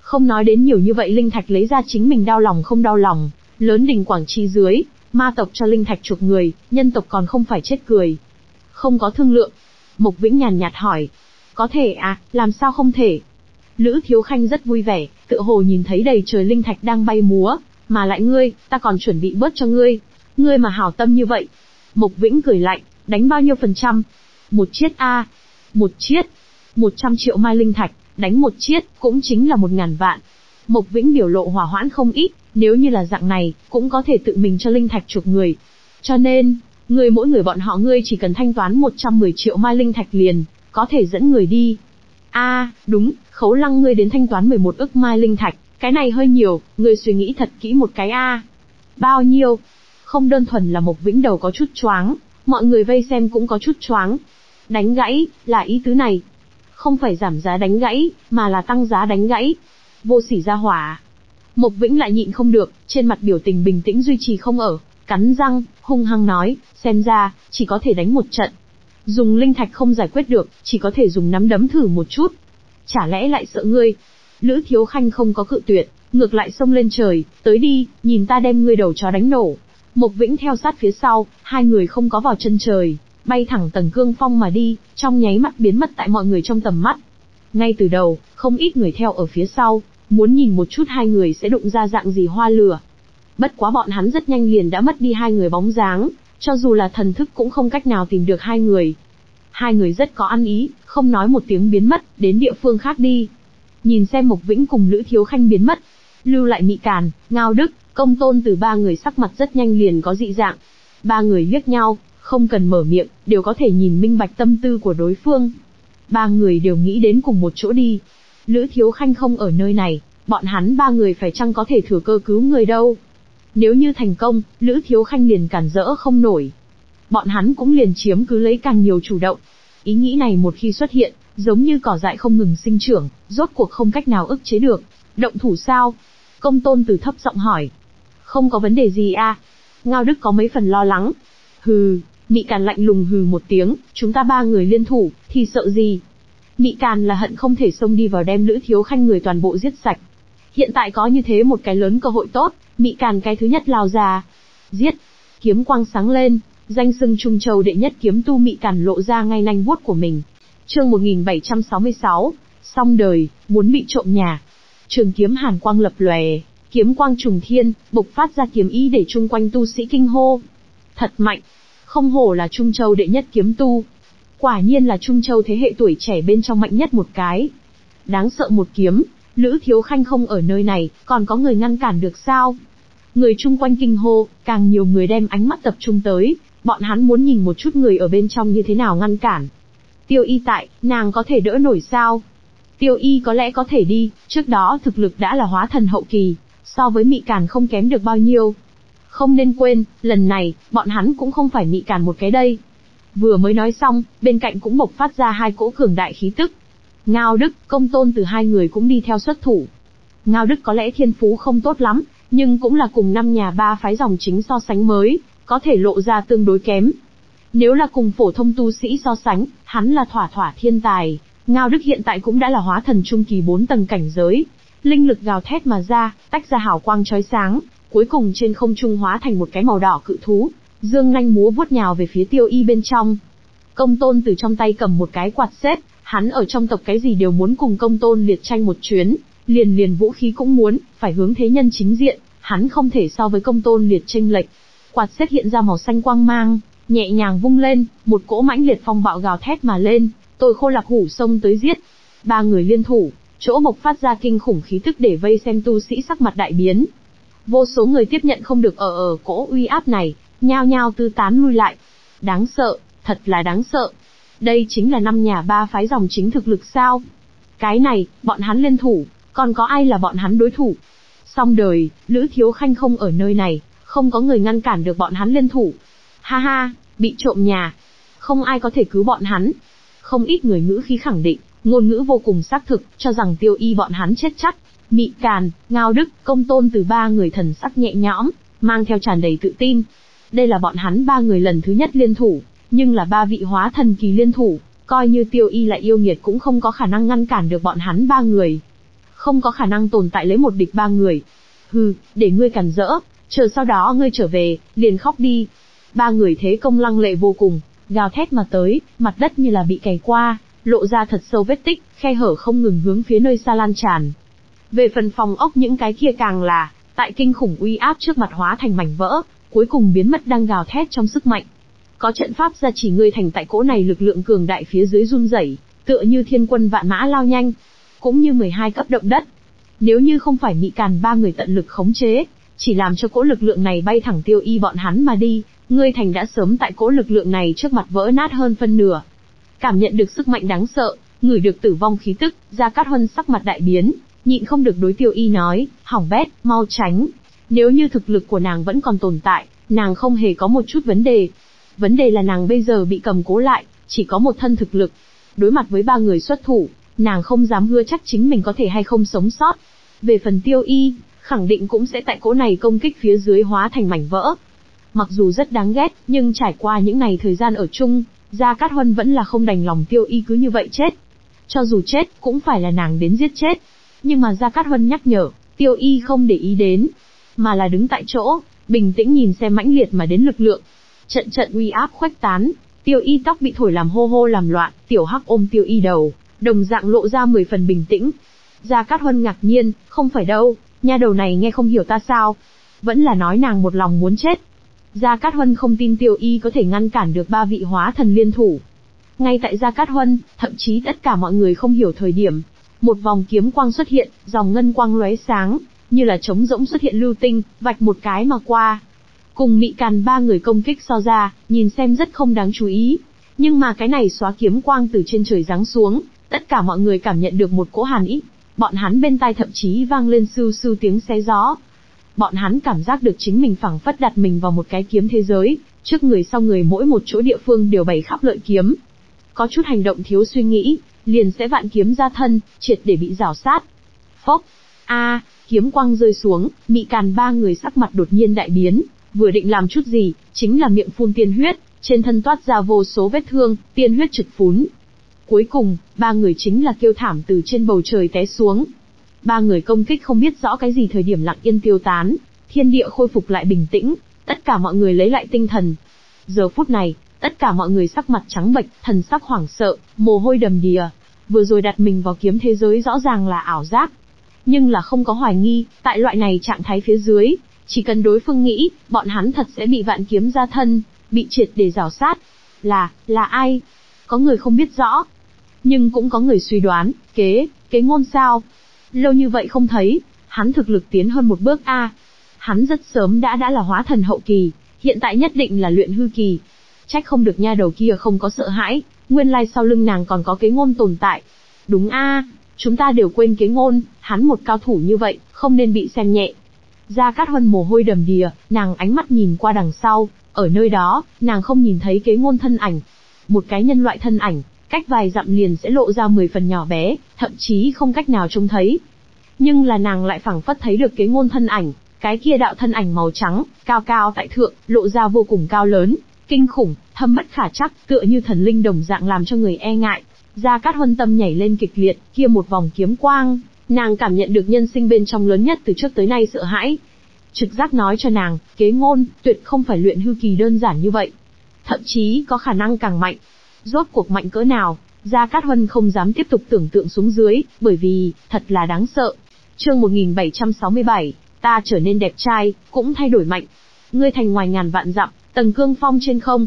Không nói đến nhiều như vậy linh thạch lấy ra chính mình đau lòng không đau lòng, lớn đình quảng chi dưới, ma tộc cho linh thạch chuộc người, nhân tộc còn không phải chết cười. Không có thương lượng. Mộc Vĩnh nhàn nhạt hỏi, có thể à, làm sao không thể? Lữ Thiếu Khanh rất vui vẻ, tựa hồ nhìn thấy đầy trời linh thạch đang bay múa, mà lại ngươi, ta còn chuẩn bị bớt cho ngươi. Ngươi mà hảo tâm như vậy. Mộc Vĩnh cười lạnh, đánh bao nhiêu phần trăm? Một chiếc a, à, một chiếc. Một trăm triệu mai linh thạch, đánh một chiếc, cũng chính là một ngàn vạn. Mộc Vĩnh biểu lộ hòa hoãn không ít, nếu như là dạng này, cũng có thể tự mình cho linh thạch chuộc người. Cho nên, người mỗi người bọn họ ngươi chỉ cần thanh toán một trăm mười triệu mai linh thạch liền, có thể dẫn người đi. A, à, đúng, Khấu Lăng ngươi đến thanh toán mười một ức mai linh thạch, cái này hơi nhiều, ngươi suy nghĩ thật kỹ một cái a. À. Bao nhiêu? Không đơn thuần là Mộc Vĩnh đầu có chút choáng, mọi người vây xem cũng có chút choáng. Đánh gãy, là ý tứ này. Không phải giảm giá đánh gãy, mà là tăng giá đánh gãy. Vô sỉ ra hỏa. Mộc Vĩnh lại nhịn không được, trên mặt biểu tình bình tĩnh duy trì không ở, cắn răng, hung hăng nói, xem ra, chỉ có thể đánh một trận. Dùng linh thạch không giải quyết được, chỉ có thể dùng nắm đấm thử một chút. Chả lẽ lại sợ ngươi? Lữ Thiếu Khanh không có cự tuyệt, ngược lại xông lên trời, tới đi, nhìn ta đem ngươi đầu chó đánh nổ. Mộc Vĩnh theo sát phía sau, hai người không có vào chân trời, bay thẳng tầng cương phong mà đi, trong nháy mắt biến mất tại mọi người trong tầm mắt. Ngay từ đầu, không ít người theo ở phía sau, muốn nhìn một chút hai người sẽ đụng ra dạng gì hoa lửa. Bất quá bọn hắn rất nhanh liền đã mất đi hai người bóng dáng, cho dù là thần thức cũng không cách nào tìm được hai người. Hai người rất có ăn ý, không nói một tiếng biến mất, đến địa phương khác đi. Nhìn xem Mộc Vĩnh cùng Lữ Thiếu Khanh biến mất, lưu lại Mị Càn, Ngao Đức, Công Tôn Từ ba người sắc mặt rất nhanh liền có dị dạng. Ba người liếc nhau, không cần mở miệng, đều có thể nhìn minh bạch tâm tư của đối phương. Ba người đều nghĩ đến cùng một chỗ đi. Lữ Thiếu Khanh không ở nơi này, bọn hắn ba người phải chăng có thể thừa cơ cứu người đâu? Nếu như thành công, Lữ Thiếu Khanh liền cản rỡ không nổi. Bọn hắn cũng liền chiếm cứ lấy càng nhiều chủ động. Ý nghĩ này một khi xuất hiện, giống như cỏ dại không ngừng sinh trưởng, rốt cuộc không cách nào ức chế được. Động thủ sao? Công Tôn Từ thấp giọng hỏi. Không có vấn đề gì à? Ngao Đức có mấy phần lo lắng. Hừ, Mị Càn lạnh lùng hừ một tiếng, chúng ta ba người liên thủ, thì sợ gì? Mị Càn là hận không thể xông đi vào đem Lữ Thiếu Khanh người toàn bộ giết sạch. Hiện tại có như thế một cái lớn cơ hội tốt, Mị Càn cái thứ nhất lao ra. Giết! Kiếm quang sáng lên, danh xưng Trung Châu đệ nhất kiếm tu Mị Càn lộ ra ngay nanh vuốt của mình. Chương một nghìn bảy trăm sáu mươi sáu, xong đời, muốn bị trộm nhà. Trường kiếm hàn quang lập lòe, kiếm quang trùng thiên, bộc phát ra kiếm ý để chung quanh tu sĩ kinh hô. Thật mạnh! Không hổ là Trung Châu đệ nhất kiếm tu. Quả nhiên là Trung Châu thế hệ tuổi trẻ bên trong mạnh nhất một cái. Đáng sợ một kiếm, Lữ Thiếu Khanh không ở nơi này, còn có người ngăn cản được sao? Người chung quanh kinh hô, càng nhiều người đem ánh mắt tập trung tới, bọn hắn muốn nhìn một chút người ở bên trong như thế nào ngăn cản. Tiêu Y tại, nàng có thể đỡ nổi sao? Tiêu Y có lẽ có thể đi, trước đó thực lực đã là hóa thần hậu kỳ, so với Mị Càn không kém được bao nhiêu. Không nên quên, lần này, bọn hắn cũng không phải Mị Càn một cái đây. Vừa mới nói xong, bên cạnh cũng bộc phát ra hai cỗ cường đại khí tức. Ngao Đức, Công Tôn Từ hai người cũng đi theo xuất thủ. Ngao Đức có lẽ thiên phú không tốt lắm, nhưng cũng là cùng năm nhà ba phái dòng chính so sánh mới, có thể lộ ra tương đối kém. Nếu là cùng phổ thông tu sĩ so sánh, hắn là thỏa thỏa thiên tài. Ngao Đức hiện tại cũng đã là hóa thần trung kỳ bốn tầng cảnh giới. Linh lực gào thét mà ra, tách ra hào quang chói sáng, cuối cùng trên không trung hóa thành một cái màu đỏ cự thú, dương nanh múa vuốt nhào về phía Tiêu Y bên trong. Công Tôn Từ trong tay cầm một cái quạt xếp, hắn ở trong tộc cái gì đều muốn cùng Công Tôn Liệt tranh một chuyến, liền liền vũ khí cũng muốn, phải hướng thế nhân chính diện, hắn không thể so với Công Tôn Liệt chênh lệch. Quạt xếp hiện ra màu xanh quang mang, nhẹ nhàng vung lên, một cỗ mãnh liệt phong bạo gào thét mà lên, tôi khô lạc hủ xông tới giết. Ba người liên thủ, chỗ bộc phát ra kinh khủng khí tức để vây xem tu sĩ sắc mặt đại biến. Vô số người tiếp nhận không được ở ở cỗ uy áp này, nhao nhao tư tán lui lại. Đáng sợ, thật là đáng sợ. Đây chính là năm nhà ba phái dòng chính thực lực sao? Cái này, bọn hắn liên thủ, còn có ai là bọn hắn đối thủ? Xong đời, Lữ Thiếu Khanh không ở nơi này, không có người ngăn cản được bọn hắn liên thủ. Ha ha, bị trộm nhà, không ai có thể cứu bọn hắn. Không ít người ngữ khí khẳng định, ngôn ngữ vô cùng xác thực, cho rằng Tiêu Y bọn hắn chết chắc. Mị Càn, Ngao Đức, Công Tôn Từ ba người thần sắc nhẹ nhõm, mang theo tràn đầy tự tin. Đây là bọn hắn ba người lần thứ nhất liên thủ, nhưng là ba vị hóa thần kỳ liên thủ, coi như Tiêu Y lại yêu nghiệt cũng không có khả năng ngăn cản được bọn hắn ba người. Không có khả năng tồn tại lấy một địch ba người. Hừ, để ngươi cản rỡ, chờ sau đó ngươi trở về, liền khóc đi. Ba người thế công lăng lệ vô cùng, gào thét mà tới, mặt đất như là bị cày qua, lộ ra thật sâu vết tích, khe hở không ngừng hướng phía nơi xa lan tràn. Về phần phòng ốc những cái kia càng là, tại kinh khủng uy áp trước mặt hóa thành mảnh vỡ, cuối cùng biến mất đang gào thét trong sức mạnh. Có trận pháp gia trì ngươi thành tại cỗ này lực lượng cường đại phía dưới run rẩy, tựa như thiên quân vạn mã lao nhanh, cũng như mười hai cấp động đất. Nếu như không phải Mị Càn ba người tận lực khống chế, chỉ làm cho cỗ lực lượng này bay thẳng Tiêu Y bọn hắn mà đi, ngươi thành đã sớm tại cỗ lực lượng này trước mặt vỡ nát hơn phân nửa. Cảm nhận được sức mạnh đáng sợ, ngửi được tử vong khí tức, Gia Cát Huân sắc mặt đại biến. Nhịn không được đối Tiêu Y nói, hỏng bét, mau tránh. Nếu như thực lực của nàng vẫn còn tồn tại, nàng không hề có một chút vấn đề. Vấn đề là nàng bây giờ bị cầm cố lại, chỉ có một thân thực lực. Đối mặt với ba người xuất thủ, nàng không dám hứa chắc chính mình có thể hay không sống sót. Về phần Tiêu Y, khẳng định cũng sẽ tại cỗ này công kích phía dưới hóa thành mảnh vỡ. Mặc dù rất đáng ghét, nhưng trải qua những ngày thời gian ở chung, Gia Cát Huân vẫn là không đành lòng Tiêu Y cứ như vậy chết. Cho dù chết, cũng phải là nàng đến giết chết. Nhưng mà Gia Cát Huân nhắc nhở, Tiêu Y không để ý đến, mà là đứng tại chỗ, bình tĩnh nhìn xem mãnh liệt mà đến lực lượng. Trận trận uy áp khuếch tán, Tiêu Y tóc bị thổi làm hô hô làm loạn, Tiểu Hắc ôm Tiêu Y đầu, đồng dạng lộ ra mười phần bình tĩnh. Gia Cát Huân ngạc nhiên, không phải đâu, nha đầu này nghe không hiểu ta sao? Vẫn là nói nàng một lòng muốn chết. Gia Cát Huân không tin Tiêu Y có thể ngăn cản được ba vị hóa thần liên thủ. Ngay tại Gia Cát Huân, thậm chí tất cả mọi người không hiểu thời điểm, một vòng kiếm quang xuất hiện, dòng ngân quang lóe sáng, như là trống rỗng xuất hiện lưu tinh, vạch một cái mà qua. Cùng Mị Càn ba người công kích so ra, nhìn xem rất không đáng chú ý. Nhưng mà cái này xóa kiếm quang từ trên trời giáng xuống, tất cả mọi người cảm nhận được một cỗ hàn ý. Bọn hắn bên tai thậm chí vang lên sưu sưu tiếng xé gió. Bọn hắn cảm giác được chính mình phảng phất đặt mình vào một cái kiếm thế giới, trước người sau người mỗi một chỗ địa phương đều bày khắp lợi kiếm. Có chút hành động thiếu suy nghĩ, liền sẽ vạn kiếm ra thân, triệt để bị rào sát. Phốc! A! À, kiếm quang rơi xuống, Mị Càn ba người sắc mặt đột nhiên đại biến, vừa định làm chút gì, chính là miệng phun tiên huyết, trên thân toát ra vô số vết thương, tiên huyết trực phún. Cuối cùng, ba người chính là kêu thảm từ trên bầu trời té xuống. Ba người công kích không biết rõ cái gì thời điểm lặng yên tiêu tán, thiên địa khôi phục lại bình tĩnh, tất cả mọi người lấy lại tinh thần. Giờ phút này, tất cả mọi người sắc mặt trắng bệch, thần sắc hoảng sợ, mồ hôi đầm đìa, vừa rồi đặt mình vào kiếm thế giới rõ ràng là ảo giác. Nhưng là không có hoài nghi, tại loại này trạng thái phía dưới, chỉ cần đối phương nghĩ, bọn hắn thật sẽ bị vạn kiếm ra thân, bị triệt để rào sát. Là, là ai? Có người không biết rõ, nhưng cũng có người suy đoán, kế, kế ngôn sao? Lâu như vậy không thấy, hắn thực lực tiến hơn một bước a. À, hắn rất sớm đã đã là hóa thần hậu kỳ, hiện tại nhất định là luyện hư kỳ. Trách không được nha đầu kia không có sợ hãi, nguyên lai sau lưng nàng còn có Kế Ngôn tồn tại. Đúng a, à, chúng ta đều quên Kế Ngôn, hắn một cao thủ như vậy, không nên bị xem nhẹ. Gia Cát Huân mồ hôi đầm đìa, nàng ánh mắt nhìn qua đằng sau, ở nơi đó, nàng không nhìn thấy Kế Ngôn thân ảnh. Một cái nhân loại thân ảnh, cách vài dặm liền sẽ lộ ra mười phần nhỏ bé, thậm chí không cách nào trông thấy. Nhưng là nàng lại phảng phất thấy được Kế Ngôn thân ảnh, cái kia đạo thân ảnh màu trắng, cao cao tại thượng, lộ ra vô cùng cao lớn, kinh khủng, thâm bất khả trắc, tựa như thần linh đồng dạng làm cho người e ngại. Gia Cát Huân tâm nhảy lên kịch liệt, kia một vòng kiếm quang, nàng cảm nhận được nhân sinh bên trong lớn nhất từ trước tới nay sợ hãi. Trực giác nói cho nàng, Kế Ngôn tuyệt không phải luyện hư kỳ đơn giản như vậy, thậm chí có khả năng càng mạnh. Rốt cuộc mạnh cỡ nào, Gia Cát Huân không dám tiếp tục tưởng tượng xuống dưới, bởi vì, thật là đáng sợ. Chương một nghìn bảy trăm sáu mươi bảy, ta trở nên đẹp trai, cũng thay đổi mạnh. Ngươi thành ngoài ngàn vạn dặm, tầng cương phong trên không.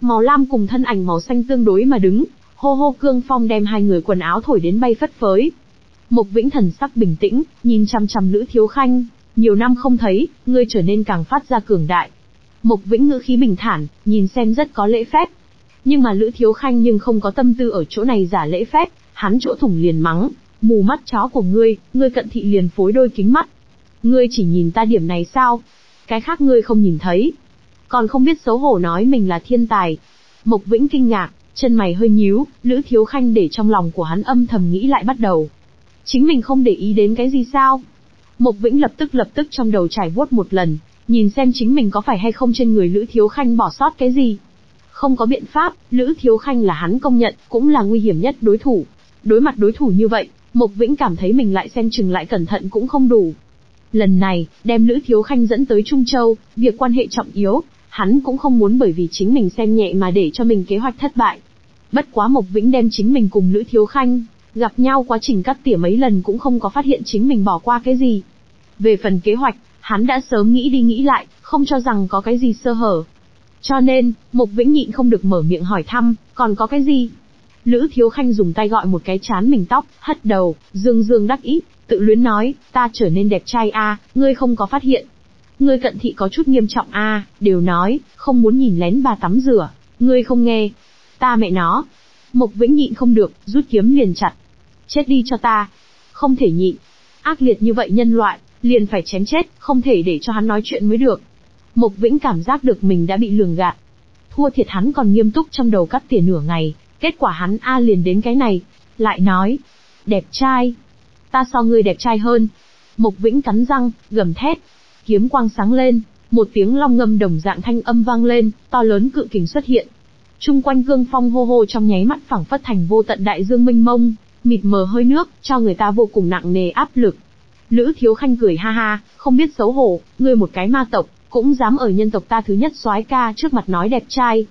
Màu lam cùng thân ảnh màu xanh tương đối mà đứng, hô hô cương phong đem hai người quần áo thổi đến bay phất phới. Mộc Vĩnh thần sắc bình tĩnh, nhìn chăm chăm Lữ Thiếu Khanh, nhiều năm không thấy, ngươi trở nên càng phát ra cường đại. Mộc Vĩnh ngữ khí bình thản, nhìn xem rất có lễ phép. Nhưng mà Lữ Thiếu Khanh nhưng không có tâm tư ở chỗ này giả lễ phép, hắn chỗ thủng liền mắng, mù mắt chó của ngươi, ngươi cận thị liền phối đôi kính mắt. Ngươi chỉ nhìn ta điểm này sao? Cái khác ngươi không nhìn thấy. Còn không biết xấu hổ nói mình là thiên tài. Mộc Vĩnh kinh ngạc, chân mày hơi nhíu, Lữ Thiếu Khanh để trong lòng của hắn âm thầm nghĩ lại bắt đầu. Chính mình không để ý đến cái gì sao? Mộc Vĩnh lập tức lập tức trong đầu trải vuốt một lần, nhìn xem chính mình có phải hay không trên người Lữ Thiếu Khanh bỏ sót cái gì. Không có biện pháp, Lữ Thiếu Khanh là hắn công nhận, cũng là nguy hiểm nhất đối thủ. Đối mặt đối thủ như vậy, Mộc Vĩnh cảm thấy mình lại xem chừng lại cẩn thận cũng không đủ. Lần này, đem Lữ Thiếu Khanh dẫn tới Trung Châu, việc quan hệ trọng yếu, hắn cũng không muốn bởi vì chính mình xem nhẹ mà để cho mình kế hoạch thất bại. Bất quá Mộc Vĩnh đem chính mình cùng Lữ Thiếu Khanh gặp nhau quá trình cắt tỉa mấy lần cũng không có phát hiện chính mình bỏ qua cái gì. Về phần kế hoạch, hắn đã sớm nghĩ đi nghĩ lại, không cho rằng có cái gì sơ hở. Cho nên, Mộc Vĩnh nhịn không được mở miệng hỏi thăm, còn có cái gì? Lữ Thiếu Khanh dùng tay gọi một cái trán mình tóc, hất đầu, dương dương đắc ý, tự luyến nói, ta trở nên đẹp trai a, à, ngươi không có phát hiện. Ngươi cận thị có chút nghiêm trọng a, à, đều nói, không muốn nhìn lén bà tắm rửa, ngươi không nghe. Ta mẹ nó. Mộc Vĩnh nhịn không được, rút kiếm liền chặt. Chết đi cho ta. Không thể nhịn. Ác liệt như vậy nhân loại, liền phải chém chết, không thể để cho hắn nói chuyện mới được. Mộc Vĩnh cảm giác được mình đã bị lường gạt. Thua thiệt hắn còn nghiêm túc trong đầu cắt tỉa nửa ngày, kết quả hắn a liền đến cái này, lại nói, đẹp trai, ta so ngươi đẹp trai hơn. Mộc Vĩnh cắn răng, gầm thét. Kiếm quang sáng lên, một tiếng long ngâm đồng dạng thanh âm vang lên, to lớn cự kình xuất hiện. Chung quanh cương phong hô hô trong nháy mắt phảng phất thành vô tận đại dương mênh mông, mịt mờ hơi nước, cho người ta vô cùng nặng nề áp lực. Lữ Thiếu Khanh cười ha ha, không biết xấu hổ, ngươi một cái ma tộc, cũng dám ở nhân tộc ta thứ nhất soái ca trước mặt nói đẹp trai.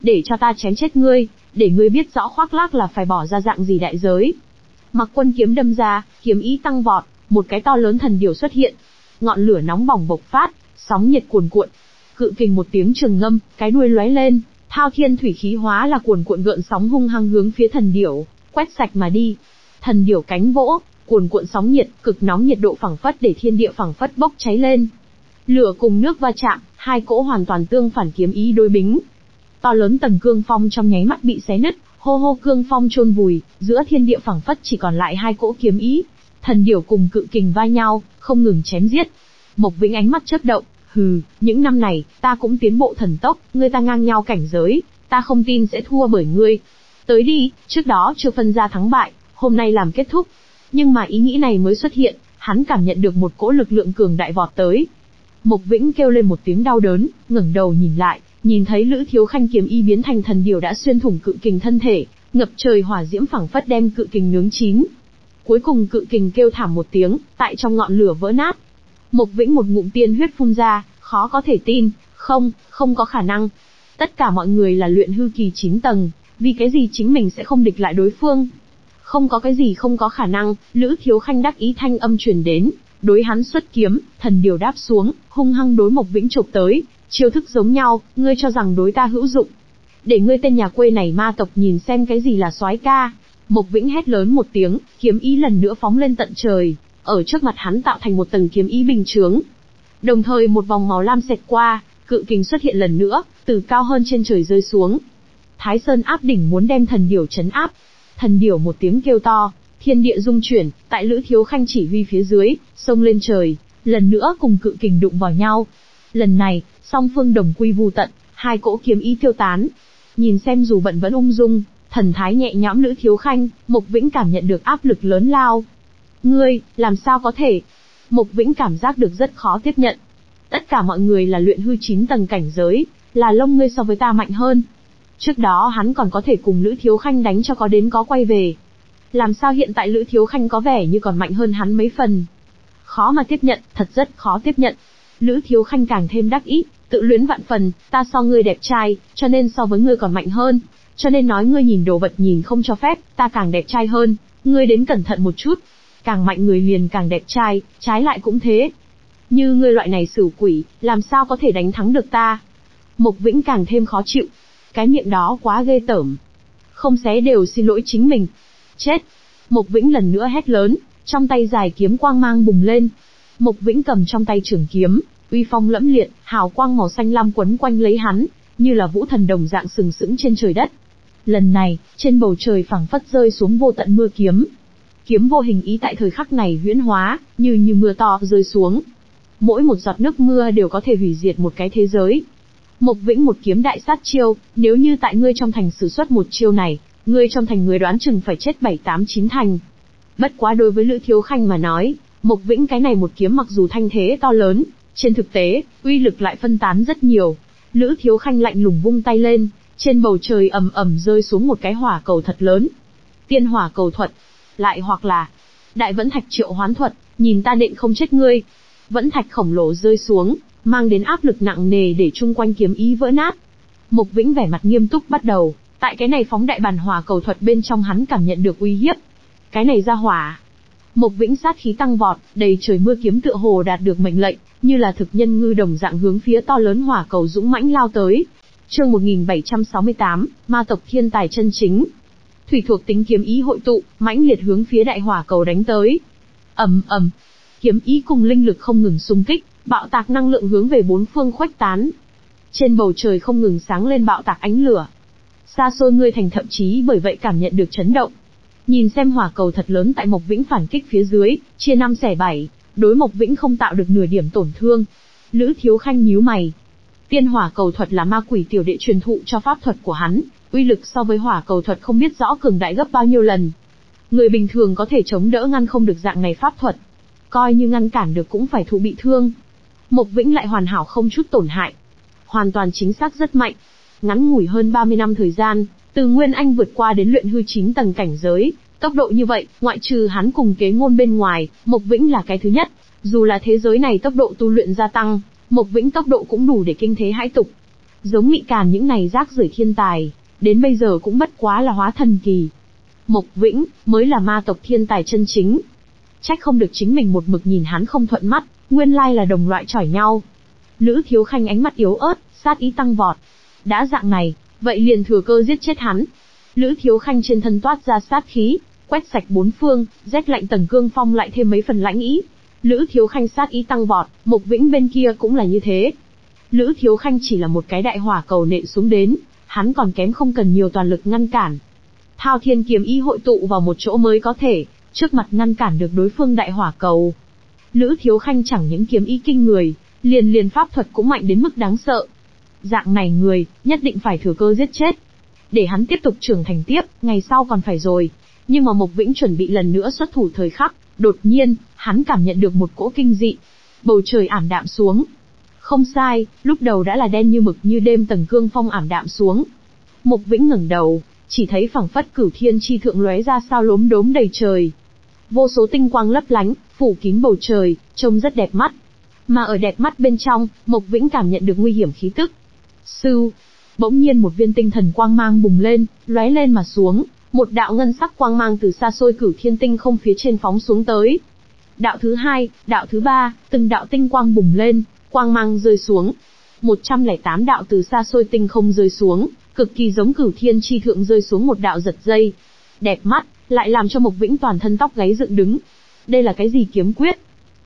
Để cho ta chém chết ngươi, để ngươi biết rõ khoác lác là phải bỏ ra dạng gì đại giới. Mặc Quân kiếm đâm ra, kiếm ý tăng vọt, một cái to lớn thần điểu xuất hiện. Ngọn lửa nóng bỏng bộc phát, sóng nhiệt cuồn cuộn. Cự kình một tiếng trường ngâm, cái đuôi lóe lên, thao thiên thủy khí hóa là cuồn cuộn gợn sóng hung hăng hướng phía thần điểu, quét sạch mà đi. Thần điểu cánh vỗ, cuồn cuộn sóng nhiệt, cực nóng nhiệt độ phảng phất để thiên địa phảng phất bốc cháy lên. Lửa cùng nước va chạm, hai cỗ hoàn toàn tương phản kiếm ý đối bính. To lớn tầng cương phong trong nháy mắt bị xé nứt, hô hô cương phong chôn vùi, giữa thiên địa phảng phất chỉ còn lại hai cỗ kiếm ý. Thần điểu cùng cự kình va nhau, không ngừng chém giết. Mộc Vĩnh ánh mắt chớp động, hừ, những năm này, ta cũng tiến bộ thần tốc, ngươi ta ngang nhau cảnh giới, ta không tin sẽ thua bởi ngươi. Tới đi, trước đó chưa phân ra thắng bại, hôm nay làm kết thúc. Nhưng mà ý nghĩ này mới xuất hiện, hắn cảm nhận được một cỗ lực lượng cường đại vọt tới. Mộc Vĩnh kêu lên một tiếng đau đớn, ngẩng đầu nhìn lại, nhìn thấy Lữ Thiếu Khanh kiếm y biến thành thần điểu đã xuyên thủng cự kình thân thể, ngập trời hỏa diễm phảng phất đem cự kình nướng chín. Cuối cùng cự kình kêu thảm một tiếng, tại trong ngọn lửa vỡ nát. Mộc Vĩnh một ngụm tiên huyết phun ra, khó có thể tin, không, không có khả năng. Tất cả mọi người là luyện hư kỳ chín tầng, vì cái gì chính mình sẽ không địch lại đối phương? Không có cái gì không có khả năng, Lữ Thiếu Khanh đắc ý thanh âm truyền đến, đối hắn xuất kiếm, thần điều đáp xuống, hung hăng đối Mộc Vĩnh chụp tới, chiêu thức giống nhau, ngươi cho rằng đối ta hữu dụng. Để ngươi tên nhà quê này ma tộc nhìn xem cái gì là soái ca. Mộc Vĩnh hét lớn một tiếng, kiếm ý lần nữa phóng lên tận trời, ở trước mặt hắn tạo thành một tầng kiếm ý bình chướng. Đồng thời một vòng màu lam xẹt qua, cự kình xuất hiện lần nữa, từ cao hơn trên trời rơi xuống. Thái Sơn áp đỉnh muốn đem thần điểu trấn áp. Thần điểu một tiếng kêu to, thiên địa rung chuyển, tại Lữ Thiếu Khanh chỉ huy phía dưới, xông lên trời, lần nữa cùng cự kình đụng vào nhau. Lần này, song phương đồng quy vu tận, hai cỗ kiếm ý tiêu tán. Nhìn xem dù bận vẫn ung dung, thần thái nhẹ nhõm Lữ Thiếu Khanh, Mộc Vĩnh cảm nhận được áp lực lớn lao. Ngươi, làm sao có thể? Mộc Vĩnh cảm giác được rất khó tiếp nhận. Tất cả mọi người là luyện hư chín tầng cảnh giới, là lông ngươi so với ta mạnh hơn. Trước đó hắn còn có thể cùng Lữ Thiếu Khanh đánh cho có đến có quay về. Làm sao hiện tại Lữ Thiếu Khanh có vẻ như còn mạnh hơn hắn mấy phần? Khó mà tiếp nhận, thật rất khó tiếp nhận. Lữ Thiếu Khanh càng thêm đắc ý, tự luyến vạn phần, ta so ngươi đẹp trai, cho nên so với ngươi còn mạnh hơn. Cho nên nói ngươi nhìn đồ vật nhìn không cho phép, ta càng đẹp trai hơn, ngươi đến cẩn thận một chút. Càng mạnh người liền càng đẹp trai, trái lại cũng thế. Như ngươi loại này xử quỷ, làm sao có thể đánh thắng được ta? Mộc Vĩnh càng thêm khó chịu. Cái miệng đó quá ghê tởm. Không xé đều xin lỗi chính mình. Chết! Mộc Vĩnh lần nữa hét lớn, trong tay dài kiếm quang mang bùng lên. Mộc Vĩnh cầm trong tay trường kiếm, uy phong lẫm liệt, hào quang màu xanh lam quấn quanh lấy hắn, như là vũ thần đồng dạng sừng sững trên trời đất. Lần này, trên bầu trời phảng phất rơi xuống vô tận mưa kiếm. Kiếm vô hình ý tại thời khắc này huyễn hóa, như như mưa to rơi xuống. Mỗi một giọt nước mưa đều có thể hủy diệt một cái thế giới. Mộc Vĩnh một kiếm đại sát chiêu, nếu như tại ngươi trong thành sử xuất một chiêu này, ngươi trong thành người đoán chừng phải chết bảy tám chín thành. Bất quá đối với Lữ Thiếu Khanh mà nói, Mộc Vĩnh cái này một kiếm mặc dù thanh thế to lớn, trên thực tế, uy lực lại phân tán rất nhiều. Lữ Thiếu Khanh lạnh lùng vung tay lên. Trên bầu trời ầm ầm rơi xuống một cái hỏa cầu thật lớn. Tiên hỏa cầu thuật, lại hoặc là Đại Vẫn Thạch triệu hoán thuật, nhìn ta định không chết ngươi. Vẫn thạch khổng lồ rơi xuống, mang đến áp lực nặng nề để chung quanh kiếm ý vỡ nát. Mộc Vĩnh vẻ mặt nghiêm túc bắt đầu, tại cái này phóng đại bản hỏa cầu thuật bên trong hắn cảm nhận được uy hiếp. Cái này ra hỏa. Mộc Vĩnh sát khí tăng vọt, đầy trời mưa kiếm tựa hồ đạt được mệnh lệnh, như là thực nhân ngư đồng dạng hướng phía to lớn hỏa cầu dũng mãnh lao tới. Chương một nghìn bảy trăm sáu mươi tám, ma tộc thiên tài chân chính. Thủy thuộc tính kiếm ý hội tụ, mãnh liệt hướng phía đại hỏa cầu đánh tới. Ầm ầm, kiếm ý cùng linh lực không ngừng xung kích, bạo tạc năng lượng hướng về bốn phương khuếch tán. Trên bầu trời không ngừng sáng lên bạo tạc ánh lửa. Xa xôi người thành thậm chí bởi vậy cảm nhận được chấn động. Nhìn xem hỏa cầu thật lớn tại Mộc Vĩnh phản kích phía dưới, chia năm xẻ bảy, đối Mộc Vĩnh không tạo được nửa điểm tổn thương. Lữ Thiếu Khanh nhíu mày. Tiên hỏa cầu thuật là ma quỷ tiểu đệ truyền thụ cho pháp thuật của hắn, uy lực so với hỏa cầu thuật không biết rõ cường đại gấp bao nhiêu lần. Người bình thường có thể chống đỡ ngăn không được dạng này pháp thuật. coi như ngăn cản được cũng phải thụ bị thương. Mộc Vĩnh lại hoàn hảo không chút tổn hại, hoàn toàn chính xác rất mạnh. Ngắn ngủi hơn ba mươi năm thời gian, từ Nguyên Anh vượt qua đến luyện hư chín tầng cảnh giới, tốc độ như vậy, ngoại trừ hắn cùng Kế Ngôn bên ngoài, Mộc Vĩnh là cái thứ nhất. Dù là thế giới này tốc độ tu luyện gia tăng, Mộc Vĩnh tốc độ cũng đủ để kinh thế hãi tục. Giống Mị Càn những này rác rưởi thiên tài, đến bây giờ cũng bất quá là hóa thần kỳ. Mộc Vĩnh mới là ma tộc thiên tài chân chính. Trách không được chính mình một mực nhìn hắn không thuận mắt, nguyên lai là đồng loại chỏi nhau. Lữ Thiếu Khanh ánh mắt yếu ớt, sát ý tăng vọt. Đã dạng này, vậy liền thừa cơ giết chết hắn. Lữ Thiếu Khanh trên thân toát ra sát khí, quét sạch bốn phương, rét lạnh tầng cương phong lại thêm mấy phần lãnh ý. Lữ Thiếu Khanh sát ý tăng vọt, Mộc Vĩnh bên kia cũng là như thế. Lữ Thiếu Khanh chỉ là một cái đại hỏa cầu nện xuống đến, hắn còn kém không cần nhiều toàn lực ngăn cản. Thao Thiên kiếm ý hội tụ vào một chỗ mới có thể trước mặt ngăn cản được đối phương đại hỏa cầu. Lữ Thiếu Khanh chẳng những kiếm ý kinh người, liền liền pháp thuật cũng mạnh đến mức đáng sợ. Dạng này người, nhất định phải thừa cơ giết chết. Để hắn tiếp tục trưởng thành tiếp, ngày sau còn phải rồi. Nhưng mà Mộc Vĩnh chuẩn bị lần nữa xuất thủ thời khắc, đột nhiên, hắn cảm nhận được một cỗ kinh dị. Bầu trời ảm đạm xuống. Không sai, lúc đầu đã là đen như mực như đêm tầng cương phong ảm đạm xuống. Mộc Vĩnh ngẩng đầu, chỉ thấy phảng phất cửu thiên chi thượng lóe ra sao lốm đốm đầy trời. Vô số tinh quang lấp lánh, phủ kín bầu trời, trông rất đẹp mắt. Mà ở đẹp mắt bên trong, Mộc Vĩnh cảm nhận được nguy hiểm khí tức. Sưu, bỗng nhiên một viên tinh thần quang mang bùng lên, lóe lên mà xuống, một đạo ngân sắc quang mang từ xa xôi cửu thiên tinh không phía trên phóng xuống tới. Đạo thứ hai, đạo thứ ba, từng đạo tinh quang bùng lên, quang mang rơi xuống. một trăm lẻ tám đạo từ xa xôi tinh không rơi xuống, cực kỳ giống cửu thiên chi thượng rơi xuống một đạo giật dây. Đẹp mắt, lại làm cho Mộc Vĩnh toàn thân tóc gáy dựng đứng. Đây là cái gì kiếm quyết?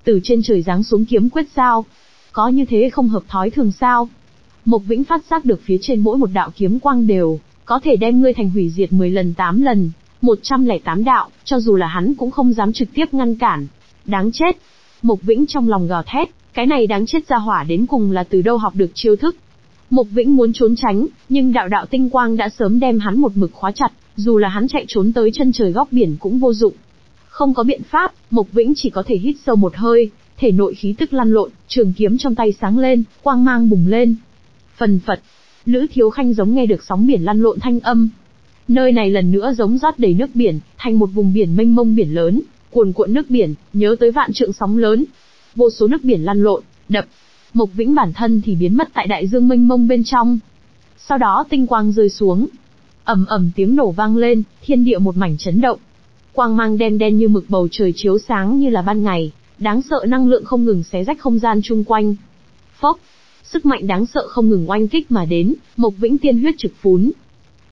Từ trên trời giáng xuống kiếm quyết sao? Có như thế không hợp thói thường sao? Mộc Vĩnh phát giác được phía trên mỗi một đạo kiếm quang đều có thể đem ngươi thành hủy diệt mười lần tám lần, một trăm lẻ tám đạo, cho dù là hắn cũng không dám trực tiếp ngăn cản. Đáng chết! Mộc Vĩnh trong lòng gào thét, cái này đáng chết ra hỏa đến cùng là từ đâu học được chiêu thức. Mộc Vĩnh muốn trốn tránh, nhưng đạo đạo tinh quang đã sớm đem hắn một mực khóa chặt, dù là hắn chạy trốn tới chân trời góc biển cũng vô dụng. Không có biện pháp, Mộc Vĩnh chỉ có thể hít sâu một hơi, thể nội khí tức lăn lộn, trường kiếm trong tay sáng lên, quang mang bùng lên. Phần phật, Lữ Thiếu Khanh giống nghe được sóng biển lăn lộn thanh âm. Nơi này lần nữa giống rót đầy nước biển, thành một vùng biển mênh mông biển lớn, cuồn cuộn nước biển, nhớ tới vạn trượng sóng lớn. Vô số nước biển lăn lộn, đập. Mộc Vĩnh bản thân thì biến mất tại đại dương mênh mông bên trong. Sau đó tinh quang rơi xuống. Ầm ầm tiếng nổ vang lên, thiên địa một mảnh chấn động. Quang mang đen đen như mực bầu trời chiếu sáng như là ban ngày, đáng sợ năng lượng không ngừng xé rách không gian chung quanh. Phốc, sức mạnh đáng sợ không ngừng oanh kích mà đến, Mộc Vĩnh tiên huyết trực phún.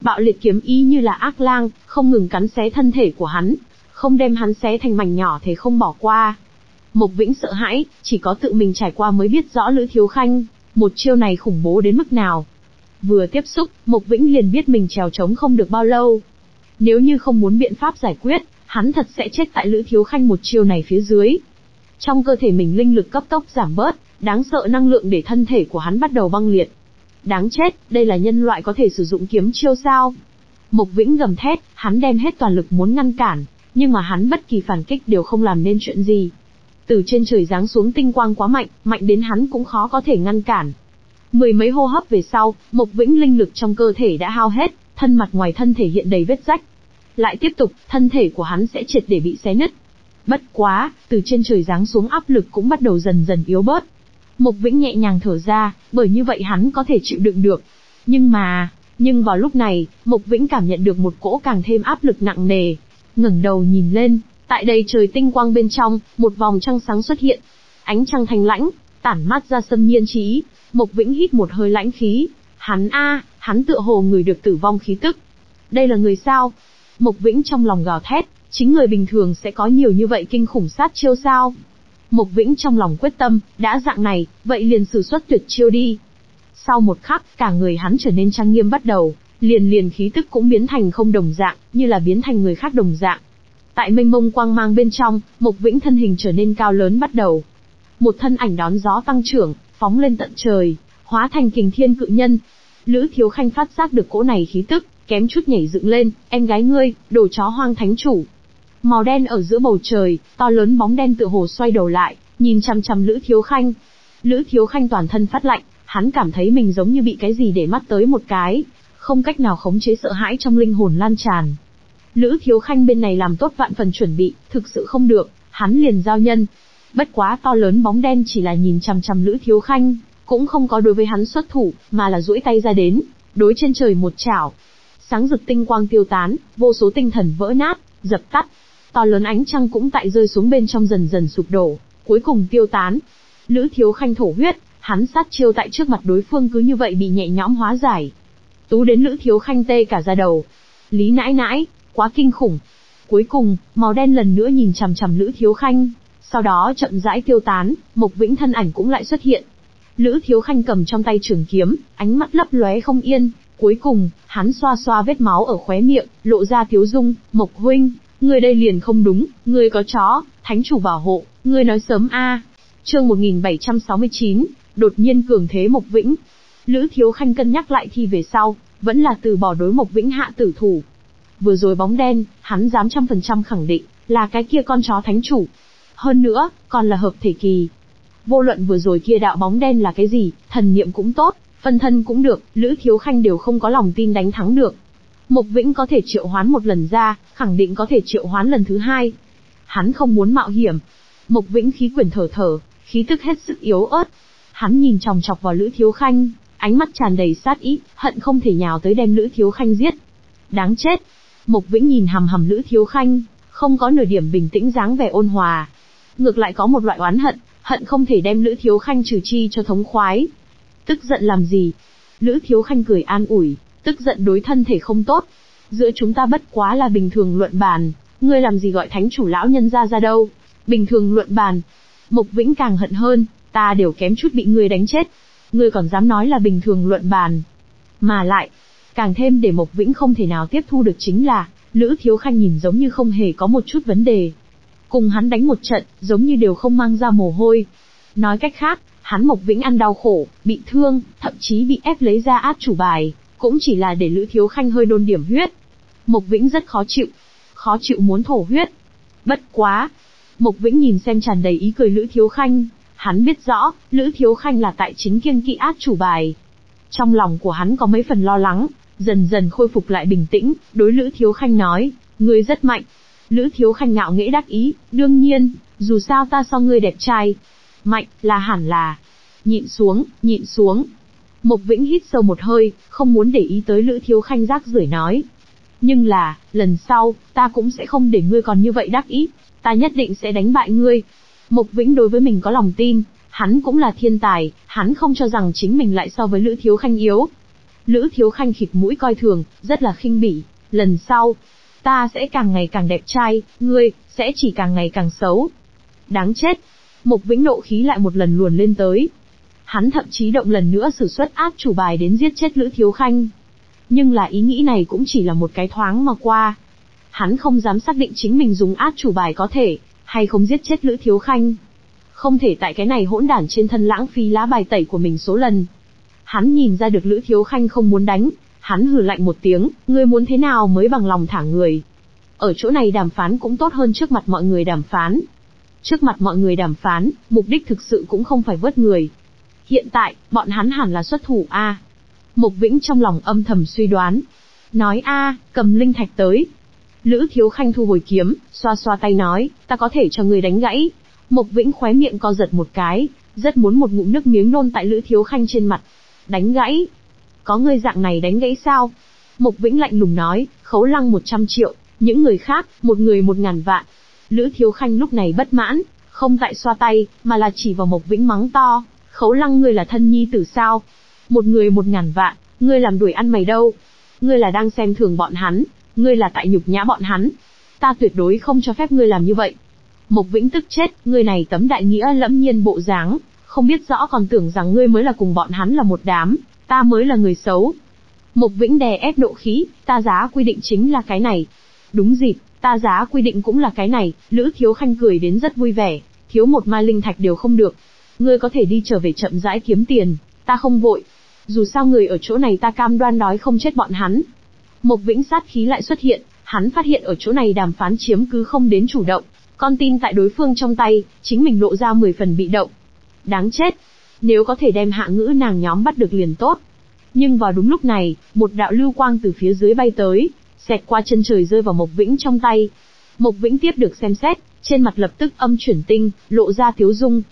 Bạo liệt kiếm ý như là ác lang, không ngừng cắn xé thân thể của hắn, không đem hắn xé thành mảnh nhỏ thế không bỏ qua. Mộc Vĩnh sợ hãi, chỉ có tự mình trải qua mới biết rõ Lữ Thiếu Khanh, một chiêu này khủng bố đến mức nào. Vừa tiếp xúc, Mộc Vĩnh liền biết mình trèo trống không được bao lâu. Nếu như không muốn biện pháp giải quyết, hắn thật sẽ chết tại Lữ Thiếu Khanh một chiêu này phía dưới. Trong cơ thể mình linh lực cấp tốc giảm bớt, đáng sợ năng lượng để thân thể của hắn bắt đầu băng liệt. Đáng chết, đây là nhân loại có thể sử dụng kiếm chiêu sao? Mộc Vĩnh gầm thét, hắn đem hết toàn lực muốn ngăn cản, nhưng mà hắn bất kỳ phản kích đều không làm nên chuyện gì. Từ trên trời giáng xuống tinh quang quá mạnh, mạnh đến hắn cũng khó có thể ngăn cản. Mười mấy hô hấp về sau, Mộc Vĩnh linh lực trong cơ thể đã hao hết, thân mặt ngoài thân thể hiện đầy vết rách. Lại tiếp tục, thân thể của hắn sẽ triệt để bị xé nứt. Bất quá, từ trên trời giáng xuống áp lực cũng bắt đầu dần dần yếu bớt. Mộc Vĩnh nhẹ nhàng thở ra, bởi như vậy hắn có thể chịu đựng được. Nhưng mà, nhưng vào lúc này, Mộc Vĩnh cảm nhận được một cỗ càng thêm áp lực nặng nề. Ngẩng đầu nhìn lên, tại đây trời tinh quang bên trong, một vòng trăng sáng xuất hiện. Ánh trăng thanh lãnh, tản mát ra xâm nhiên chi ý. Mộc Vĩnh hít một hơi lãnh khí, hắn a, à, hắn tựa hồ người được tử vong khí tức. Đây là người sao? Mộc Vĩnh trong lòng gào thét, chính người bình thường sẽ có nhiều như vậy kinh khủng sát chiêu sao? Mộc Vĩnh trong lòng quyết tâm, đã dạng này, vậy liền sử xuất tuyệt chiêu đi. Sau một khắc, cả người hắn trở nên trang nghiêm bắt đầu, liền liền khí tức cũng biến thành không đồng dạng, như là biến thành người khác đồng dạng. Tại mênh mông quang mang bên trong, Mộc Vĩnh thân hình trở nên cao lớn bắt đầu. Một thân ảnh đón gió tăng trưởng, phóng lên tận trời, hóa thành kình thiên cự nhân. Lữ Thiếu Khanh phát giác được cỗ này khí tức, kém chút nhảy dựng lên, em gái ngươi, đồ chó hoang thánh chủ. Màu đen ở giữa bầu trời, to lớn bóng đen tựa hồ xoay đầu lại, nhìn chằm chằm Lữ Thiếu Khanh. Lữ Thiếu Khanh toàn thân phát lạnh, hắn cảm thấy mình giống như bị cái gì để mắt tới một cái, không cách nào khống chế sợ hãi trong linh hồn lan tràn. Lữ Thiếu Khanh bên này làm tốt vạn phần chuẩn bị, thực sự không được, hắn liền giao nhân. Bất quá to lớn bóng đen chỉ là nhìn chằm chằm Lữ Thiếu Khanh, cũng không có đối với hắn xuất thủ, mà là duỗi tay ra đến, đối trên trời một chảo. Sáng rực tinh quang tiêu tán, vô số tinh thần vỡ nát, dập tắt. To lớn ánh trăng cũng tại rơi xuống bên trong dần dần sụp đổ, cuối cùng tiêu tán. Lữ Thiếu Khanh thổ huyết, hắn sát chiêu tại trước mặt đối phương cứ như vậy bị nhẹ nhõm hóa giải. Tú đến Lữ Thiếu Khanh tê cả da đầu. Lý nãi nãi, quá kinh khủng. Cuối cùng, màu đen lần nữa nhìn chằm chằm Lữ Thiếu Khanh, sau đó chậm rãi tiêu tán, Mộc Vĩnh thân ảnh cũng lại xuất hiện. Lữ Thiếu Khanh cầm trong tay trường kiếm, ánh mắt lấp lóe không yên, cuối cùng, hắn xoa xoa vết máu ở khóe miệng, lộ ra thiếu dung, Mộc huynh, ngươi đây liền không đúng, ngươi có chó, thánh chủ bảo hộ, ngươi nói sớm a. À. Chương một nghìn bảy trăm sáu mươi chín, đột nhiên cường thế Mộc Vĩnh. Lữ Thiếu Khanh cân nhắc lại thì về sau, vẫn là từ bỏ đối Mộc Vĩnh hạ tử thủ. Vừa rồi bóng đen, hắn dám trăm phần trăm khẳng định, là cái kia con chó thánh chủ. Hơn nữa, còn là hợp thể kỳ. Vô luận vừa rồi kia đạo bóng đen là cái gì, thần niệm cũng tốt, phân thân cũng được, Lữ Thiếu Khanh đều không có lòng tin đánh thắng được. Mộc Vĩnh có thể triệu hoán một lần ra, khẳng định có thể triệu hoán lần thứ hai. Hắn không muốn mạo hiểm. Mộc Vĩnh khí quyển thở thở, khí tức hết sức yếu ớt. Hắn nhìn chòng chọc vào Lữ Thiếu Khanh, ánh mắt tràn đầy sát ý, hận không thể nhào tới đem Lữ Thiếu Khanh giết. Đáng chết. Mộc Vĩnh nhìn hằm hằm Lữ Thiếu Khanh, không có nửa điểm bình tĩnh dáng vẻ ôn hòa. Ngược lại có một loại oán hận, hận không thể đem Lữ Thiếu Khanh trừ chi cho thống khoái. Tức giận làm gì? Lữ Thiếu Khanh cười an ủi, tức giận đối thân thể không tốt. Giữa chúng ta bất quá là bình thường luận bàn, ngươi làm gì gọi thánh chủ lão nhân ra ra đâu? Bình thường luận bàn. Mộc Vĩnh càng hận hơn, ta đều kém chút bị ngươi đánh chết. Ngươi còn dám nói là bình thường luận bàn. Mà lại, càng thêm để Mộc Vĩnh không thể nào tiếp thu được chính là, Lữ Thiếu Khanh nhìn giống như không hề có một chút vấn đề. Cùng hắn đánh một trận, giống như đều không mang ra mồ hôi. Nói cách khác, hắn Mộc Vĩnh ăn đau khổ, bị thương, thậm chí bị ép lấy ra át chủ bài, cũng chỉ là để Lữ Thiếu Khanh hơi đôn điểm huyết. Mộc Vĩnh rất khó chịu, khó chịu muốn thổ huyết. Bất quá, Mộc Vĩnh nhìn xem tràn đầy ý cười Lữ Thiếu Khanh, hắn biết rõ, Lữ Thiếu Khanh là tại chính kiêng kỵ át chủ bài. Trong lòng của hắn có mấy phần lo lắng, dần dần khôi phục lại bình tĩnh, đối Lữ Thiếu Khanh nói, ngươi rất mạnh. Lữ Thiếu Khanh ngạo nghễ đắc ý, đương nhiên, dù sao ta so ngươi đẹp trai. Mạnh, là hẳn là. Nhịn xuống, nhịn xuống. Mộc Vĩnh hít sâu một hơi, không muốn để ý tới Lữ Thiếu Khanh rác rưởi nói. Nhưng là, lần sau, ta cũng sẽ không để ngươi còn như vậy đắc ý, ta nhất định sẽ đánh bại ngươi. Mộc Vĩnh đối với mình có lòng tin, hắn cũng là thiên tài, hắn không cho rằng chính mình lại so với Lữ Thiếu Khanh yếu. Lữ Thiếu Khanh khịt mũi coi thường, rất là khinh bỉ, lần sau, ta sẽ càng ngày càng đẹp trai, ngươi, sẽ chỉ càng ngày càng xấu. Đáng chết. Mộc Vĩnh nộ khí lại một lần luồn lên tới. Hắn thậm chí động lần nữa sử xuất át chủ bài đến giết chết Lữ Thiếu Khanh. Nhưng là ý nghĩ này cũng chỉ là một cái thoáng mà qua. Hắn không dám xác định chính mình dùng át chủ bài có thể, hay không giết chết Lữ Thiếu Khanh. Không thể tại cái này hỗn đản trên thân lãng phí lá bài tẩy của mình số lần. Hắn nhìn ra được Lữ Thiếu Khanh không muốn đánh, hắn hừ lạnh một tiếng, ngươi muốn thế nào mới bằng lòng thả người. Ở chỗ này đàm phán cũng tốt hơn trước mặt mọi người đàm phán. Trước mặt mọi người đàm phán, mục đích thực sự cũng không phải vớt người. Hiện tại, bọn hắn hẳn là xuất thủ a. À. Mộc Vĩnh trong lòng âm thầm suy đoán. Nói a, à, cầm linh thạch tới. Lữ Thiếu Khanh thu hồi kiếm, xoa xoa tay nói, ta có thể cho ngươi đánh gãy. Mộc Vĩnh khóe miệng co giật một cái, rất muốn một ngụm nước miếng nôn tại Lữ Thiếu Khanh trên mặt. Đánh gãy? Có ngươi dạng này đánh gãy sao? Mộc Vĩnh lạnh lùng nói, Khấu Lăng một trăm triệu, những người khác, một người một ngàn vạn. Lữ Thiếu Khanh lúc này bất mãn, không tại xoa tay, mà là chỉ vào Mộc Vĩnh mắng to, Khấu Lăng ngươi là thân nhi tử sao? Một người một ngàn vạn, ngươi làm đuổi ăn mày đâu? Ngươi là đang xem thường bọn hắn, ngươi là tại nhục nhã bọn hắn. Ta tuyệt đối không cho phép ngươi làm như vậy. Mộc Vĩnh tức chết, ngươi này tấm đại nghĩa lẫm nhiên bộ dáng, không biết rõ còn tưởng rằng ngươi mới là cùng bọn hắn là một đám, ta mới là người xấu. Mộc Vĩnh đè ép độ khí, ta giá quy định chính là cái này. Đúng dịp. Ta giá quy định cũng là cái này, Lữ Thiếu Khanh cười đến rất vui vẻ, thiếu một mai linh thạch đều không được. Ngươi có thể đi trở về chậm rãi kiếm tiền, ta không vội. Dù sao người ở chỗ này ta cam đoan đói không chết bọn hắn. Mộc Vĩnh sát khí lại xuất hiện, hắn phát hiện ở chỗ này đàm phán chiếm cứ không đến chủ động, con tin tại đối phương trong tay, chính mình lộ ra mười phần bị động. Đáng chết, nếu có thể đem Hạ Ngữ nàng nhóm bắt được liền tốt. Nhưng vào đúng lúc này, một đạo lưu quang từ phía dưới bay tới, xẹt qua chân trời rơi vào Mộc Vĩnh trong tay. Mộc Vĩnh tiếp được xem xét, trên mặt lập tức âm chuyển tinh, lộ ra thiếu dung.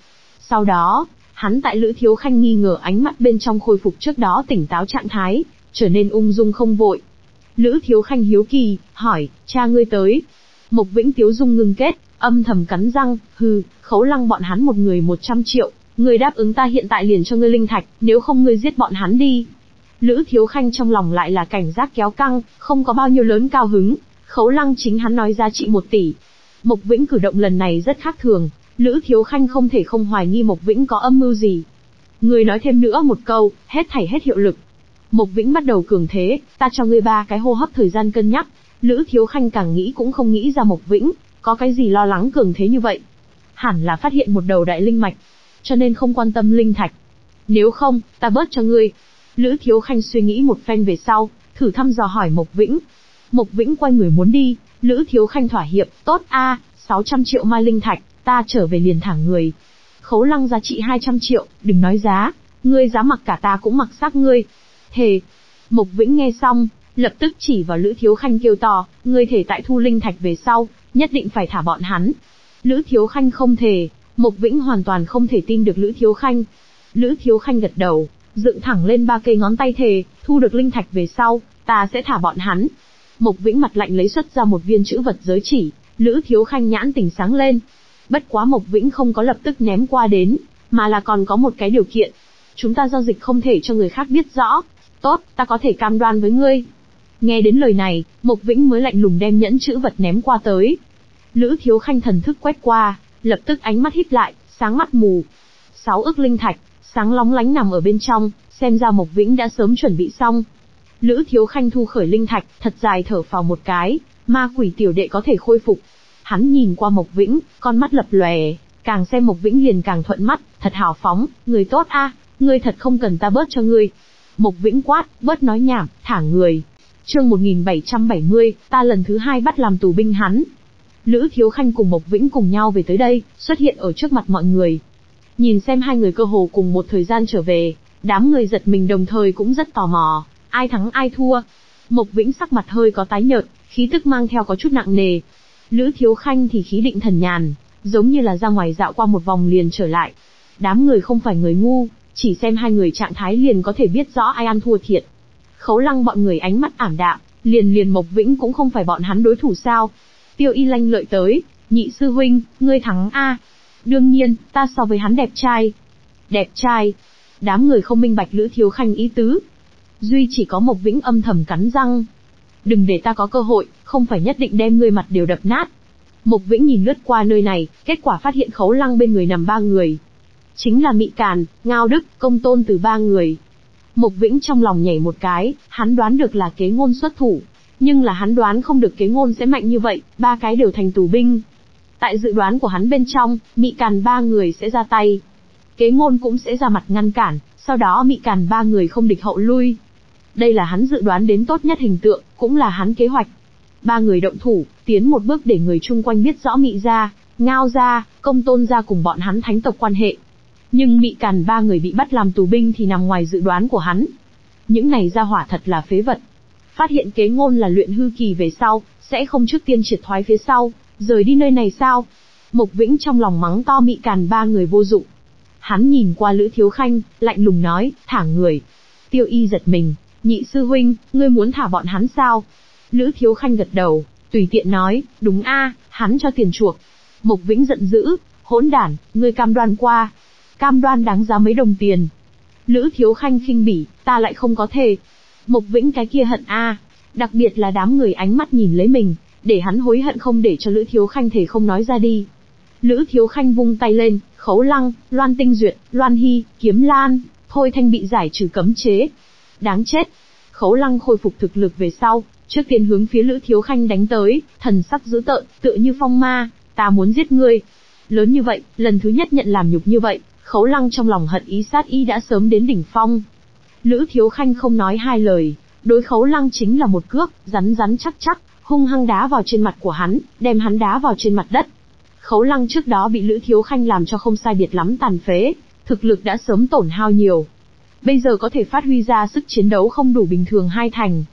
Sau đó, hắn tại Lữ Thiếu Khanh nghi ngờ ánh mắt bên trong khôi phục trước đó tỉnh táo trạng thái, trở nên ung dung không vội. Lữ Thiếu Khanh hiếu kỳ, hỏi, cha ngươi tới. Mộc Vĩnh thiếu dung ngưng kết, âm thầm cắn răng, hừ, Khấu Lăng bọn hắn một người một trăm triệu, ngươi đáp ứng ta hiện tại liền cho ngươi linh thạch, nếu không ngươi giết bọn hắn đi. Lữ Thiếu Khanh trong lòng lại là cảnh giác kéo căng, không có bao nhiêu lớn cao hứng, Khấu Lăng chính hắn nói giá trị một tỷ. Mộc Vĩnh cử động lần này rất khác thường, Lữ Thiếu Khanh không thể không hoài nghi Mộc Vĩnh có âm mưu gì. Ngươi nói thêm nữa một câu, hết thảy hết hiệu lực. Mộc Vĩnh bắt đầu cường thế, ta cho ngươi ba cái hô hấp thời gian cân nhắc. Lữ Thiếu Khanh càng nghĩ cũng không nghĩ ra Mộc Vĩnh có cái gì lo lắng cường thế như vậy. Hẳn là phát hiện một đầu đại linh mạch, cho nên không quan tâm linh thạch. Nếu không, ta bớt cho ngươi. Lữ Thiếu Khanh suy nghĩ một phen về sau, thử thăm dò hỏi Mộc Vĩnh. Mộc Vĩnh quay người muốn đi, Lữ Thiếu Khanh thỏa hiệp, tốt a, à, sáu trăm triệu mai linh thạch, ta trở về liền thả người. Khấu Lăng giá trị hai trăm triệu, đừng nói giá, ngươi giá mặc cả ta cũng mặc xác ngươi. Thề. Mộc Vĩnh nghe xong, lập tức chỉ vào Lữ Thiếu Khanh kêu to, ngươi thể tại thu linh thạch về sau, nhất định phải thả bọn hắn. Lữ Thiếu Khanh không thể, Mộc Vĩnh hoàn toàn không thể tin được Lữ Thiếu Khanh. Lữ Thiếu Khanh gật đầu, dựng thẳng lên ba cây ngón tay thề, thu được linh thạch về sau, ta sẽ thả bọn hắn. Mộc Vĩnh mặt lạnh lấy xuất ra một viên chữ vật giới chỉ, Lữ Thiếu Khanh nhãn tỉnh sáng lên. Bất quá Mộc Vĩnh không có lập tức ném qua đến, mà là còn có một cái điều kiện. Chúng ta giao dịch không thể cho người khác biết rõ. Tốt, ta có thể cam đoan với ngươi. Nghe đến lời này, Mộc Vĩnh mới lạnh lùng đem nhẫn chữ vật ném qua tới. Lữ Thiếu Khanh thần thức quét qua, lập tức ánh mắt híp lại, sáng mắt mù. Sáu ức linh thạch, sáng lóng lánh nằm ở bên trong, xem ra Mộc Vĩnh đã sớm chuẩn bị xong. Lữ Thiếu Khanh thu khởi linh thạch, thật dài thở phào một cái, ma quỷ tiểu đệ có thể khôi phục. Hắn nhìn qua Mộc Vĩnh, con mắt lập lòe, càng xem Mộc Vĩnh liền càng thuận mắt, thật hào phóng, người tốt a, à, ngươi thật không cần ta bớt cho ngươi. Mộc Vĩnh quát, bớt nói nhảm, thả người. Chương một nghìn bảy trăm bảy mươi, ta lần thứ hai bắt làm tù binh hắn. Lữ Thiếu Khanh cùng Mộc Vĩnh cùng nhau về tới đây, xuất hiện ở trước mặt mọi người. Nhìn xem hai người cơ hồ cùng một thời gian trở về, đám người giật mình đồng thời cũng rất tò mò, ai thắng ai thua. Mộc Vĩnh sắc mặt hơi có tái nhợt, khí tức mang theo có chút nặng nề. Lữ Thiếu Khanh thì khí định thần nhàn, giống như là ra ngoài dạo qua một vòng liền trở lại. Đám người không phải người ngu, chỉ xem hai người trạng thái liền có thể biết rõ ai ăn thua thiệt. Khấu Lăng bọn người ánh mắt ảm đạm, liền liền Mộc Vĩnh cũng không phải bọn hắn đối thủ sao. Tiêu Y lanh lợi tới, nhị sư huynh, ngươi thắng a. Đương nhiên, ta so với hắn đẹp trai. Đẹp trai. Đám người không minh bạch Lữ Thiếu Khanh ý tứ. Duy chỉ có Mộc Vĩnh âm thầm cắn răng. Đừng để ta có cơ hội, không phải nhất định đem ngươi mặt đều đập nát. Mộc Vĩnh nhìn lướt qua nơi này, kết quả phát hiện Khấu Lăng bên người nằm ba người. Chính là Mị Càn, Ngao Đức, Công Tôn Từ ba người. Mộc Vĩnh trong lòng nhảy một cái, hắn đoán được là Kế Ngôn xuất thủ, nhưng là hắn đoán không được Kế Ngôn sẽ mạnh như vậy, ba cái đều thành tù binh. Tại dự đoán của hắn bên trong, Mị Càn ba người sẽ ra tay. Kế Ngôn cũng sẽ ra mặt ngăn cản, sau đó Mị Càn ba người không địch hậu lui. Đây là hắn dự đoán đến tốt nhất hình tượng, cũng là hắn kế hoạch. Ba người động thủ, tiến một bước để người chung quanh biết rõ Mị gia, Ngao gia, Công Tôn gia cùng bọn hắn thánh tộc quan hệ. Nhưng Mị Càn ba người bị bắt làm tù binh thì nằm ngoài dự đoán của hắn. Những này gia hỏa thật là phế vật. Phát hiện Kế Ngôn là luyện hư kỳ về sau, sẽ không trước tiên triệt thoái phía sau, rời đi nơi này sao? Mộc Vĩnh trong lòng mắng to Mị Càn ba người vô dụng. Hắn nhìn qua Lữ Thiếu Khanh, lạnh lùng nói, thả người. Tiêu Y giật mình, nhị sư huynh, ngươi muốn thả bọn hắn sao? Lữ Thiếu Khanh gật đầu, tùy tiện nói, đúng a, à, hắn cho tiền chuộc. Mộc Vĩnh giận dữ, hỗn đản, ngươi cam đoan qua. Cam đoan đáng giá mấy đồng tiền. Lữ Thiếu Khanh khinh bỉ, ta lại không có thể. Mộc Vĩnh cái kia hận a, à, đặc biệt là đám người ánh mắt nhìn lấy mình, để hắn hối hận không để cho Lữ Thiếu Khanh thể không nói ra đi. Lữ Thiếu Khanh vung tay lên, Khấu Lăng, Loan Tinh Duyệt, Loan Hy, Kiếm Lan, Thôi Thanh bị giải trừ cấm chế. Đáng chết. Khấu Lăng khôi phục thực lực về sau, trước tiên hướng phía Lữ Thiếu Khanh đánh tới, thần sắc dữ tợn, tựa như phong ma, ta muốn giết ngươi. Lớn như vậy, lần thứ nhất nhận làm nhục như vậy. Khấu Lăng trong lòng hận ý sát ý đã sớm đến đỉnh phong. Lữ Thiếu Khanh không nói hai lời, đối Khấu Lăng chính là một cước, rắn rắn chắc chắc, hung hăng đá vào trên mặt của hắn, đem hắn đá vào trên mặt đất. Khấu Lăng trước đó bị Lữ Thiếu Khanh làm cho không sai biệt lắm tàn phế, thực lực đã sớm tổn hao nhiều. Bây giờ có thể phát huy ra sức chiến đấu không đủ bình thường hai thành.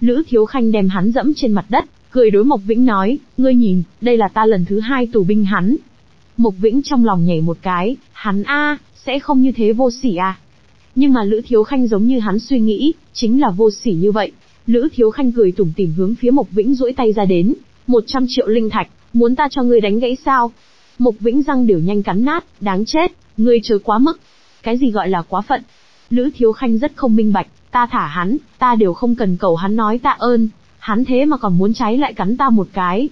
Lữ Thiếu Khanh đem hắn dẫm trên mặt đất, cười đối Mộc Vĩnh nói, ngươi nhìn, đây là ta lần thứ hai tù binh hắn. Mộc Vĩnh trong lòng nhảy một cái, hắn a à, sẽ không như thế vô sỉ à. Nhưng mà Lữ Thiếu Khanh giống như hắn suy nghĩ, chính là vô sỉ như vậy. Lữ Thiếu Khanh cười tủm tỉm hướng phía Mộc Vĩnh duỗi tay ra đến, một trăm triệu linh thạch, muốn ta cho ngươi đánh gãy sao? Mộc Vĩnh răng đều nhanh cắn nát, đáng chết, ngươi chớ quá mức. Cái gì gọi là quá phận? Lữ Thiếu Khanh rất không minh bạch, ta thả hắn, ta đều không cần cầu hắn nói tạ ơn, hắn thế mà còn muốn trái lại cắn ta một cái.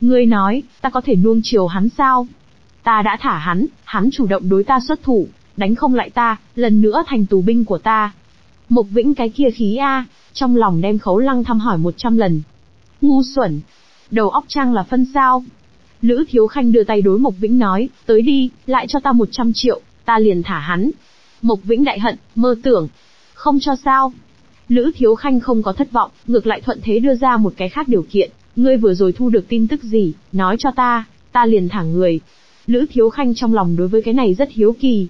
Ngươi nói, ta có thể nuông chiều hắn sao? Ta đã thả hắn, hắn chủ động đối ta xuất thủ, đánh không lại ta, lần nữa thành tù binh của ta. Mộc Vĩnh cái kia khí a, trong lòng đem Khấu Lăng thăm hỏi một trăm lần. Ngu xuẩn, đầu óc trang là phân sao? Lữ Thiếu Khanh đưa tay đối Mộc Vĩnh nói, tới đi, lại cho ta một trăm triệu, ta liền thả hắn. Mộc Vĩnh đại hận, mơ tưởng, không cho sao? Lữ Thiếu Khanh không có thất vọng, ngược lại thuận thế đưa ra một cái khác điều kiện, ngươi vừa rồi thu được tin tức gì, nói cho ta, ta liền thả người. Lữ Thiếu Khanh trong lòng đối với cái này rất hiếu kỳ.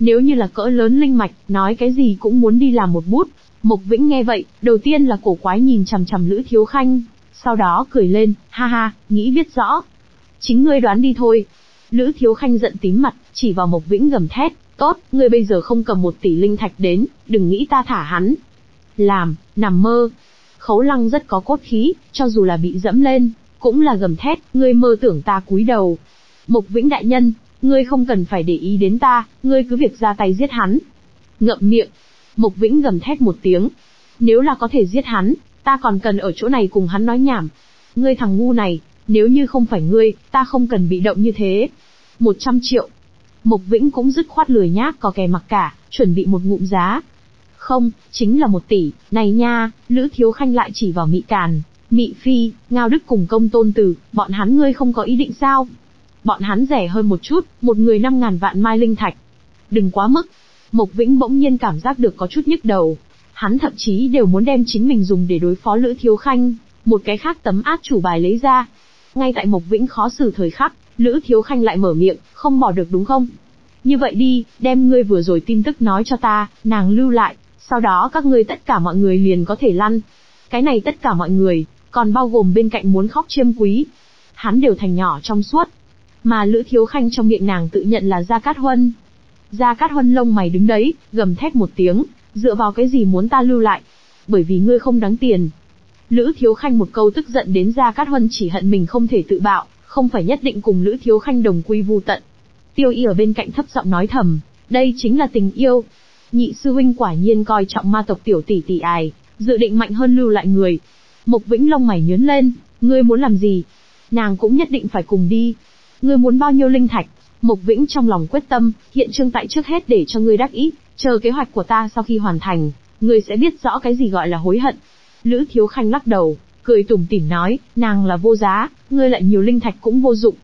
Nếu như là cỡ lớn linh mạch, nói cái gì cũng muốn đi làm một bút. Mộc Vĩnh nghe vậy, đầu tiên là cổ quái nhìn chằm chằm Lữ Thiếu Khanh, sau đó cười lên, ha ha, nghĩ biết rõ. Chính ngươi đoán đi thôi. Lữ Thiếu Khanh giận tím mặt, chỉ vào Mộc Vĩnh gầm thét, tốt, ngươi bây giờ không cầm một tỷ linh thạch đến, đừng nghĩ ta thả hắn. Làm, nằm mơ. Khấu Lăng rất có cốt khí, cho dù là bị dẫm lên, cũng là gầm thét, ngươi mơ tưởng ta cúi đầu. Mộc Vĩnh đại nhân, ngươi không cần phải để ý đến ta, ngươi cứ việc ra tay giết hắn. Ngậm miệng. Mộc Vĩnh gầm thét một tiếng. Nếu là có thể giết hắn, ta còn cần ở chỗ này cùng hắn nói nhảm. Ngươi thằng ngu này, nếu như không phải ngươi, ta không cần bị động như thế. Một trăm triệu. Mộc Vĩnh cũng dứt khoát lười nhác có kè mặc cả, chuẩn bị một ngụm giá. Không, chính là một tỷ, này nha, Lữ Thiếu Khanh lại chỉ vào Mị Càn, Mị Phi, Ngao Đức cùng Công Tôn Từ, bọn hắn ngươi không có ý định sao? Bọn hắn rẻ hơn một chút, một người năm ngàn vạn mai linh thạch. Đừng quá mức. Mộc Vĩnh bỗng nhiên cảm giác được có chút nhức đầu. Hắn thậm chí đều muốn đem chính mình dùng để đối phó Lữ Thiếu Khanh, một cái khác tấm át chủ bài lấy ra. Ngay tại Mộc Vĩnh khó xử thời khắc, Lữ Thiếu Khanh lại mở miệng, không bỏ được đúng không? Như vậy đi, đem ngươi vừa rồi tin tức nói cho ta, nàng lưu lại, sau đó các ngươi tất cả mọi người liền có thể lăn. Cái này tất cả mọi người, còn bao gồm bên cạnh muốn khóc chiêm quý. Hắn đều thành nhỏ trong suốt. Mà Lữ Thiếu Khanh trong miệng nàng tự nhận là Gia Cát Huân. Gia Cát Huân lông mày đứng đấy, gầm thét một tiếng, dựa vào cái gì muốn ta lưu lại? Bởi vì ngươi không đáng tiền. Lữ Thiếu Khanh một câu tức giận đến Gia Cát Huân chỉ hận mình không thể tự bạo, không phải nhất định cùng Lữ Thiếu Khanh đồng quy vu tận. Tiêu Y ở bên cạnh thấp giọng nói thầm, đây chính là tình yêu. Nhị sư huynh quả nhiên coi trọng ma tộc tiểu tỷ tỷ ai, dự định mạnh hơn lưu lại người. Mộc Vĩnh lông mày nhướng lên, ngươi muốn làm gì? Nàng cũng nhất định phải cùng đi. Ngươi muốn bao nhiêu linh thạch? Mộc Vĩnh trong lòng quyết tâm, hiện trương tại trước hết để cho ngươi đắc ý, chờ kế hoạch của ta sau khi hoàn thành, ngươi sẽ biết rõ cái gì gọi là hối hận. Lữ Thiếu Khanh lắc đầu, cười tủm tỉm nói, nàng là vô giá, ngươi lại nhiều linh thạch cũng vô dụng,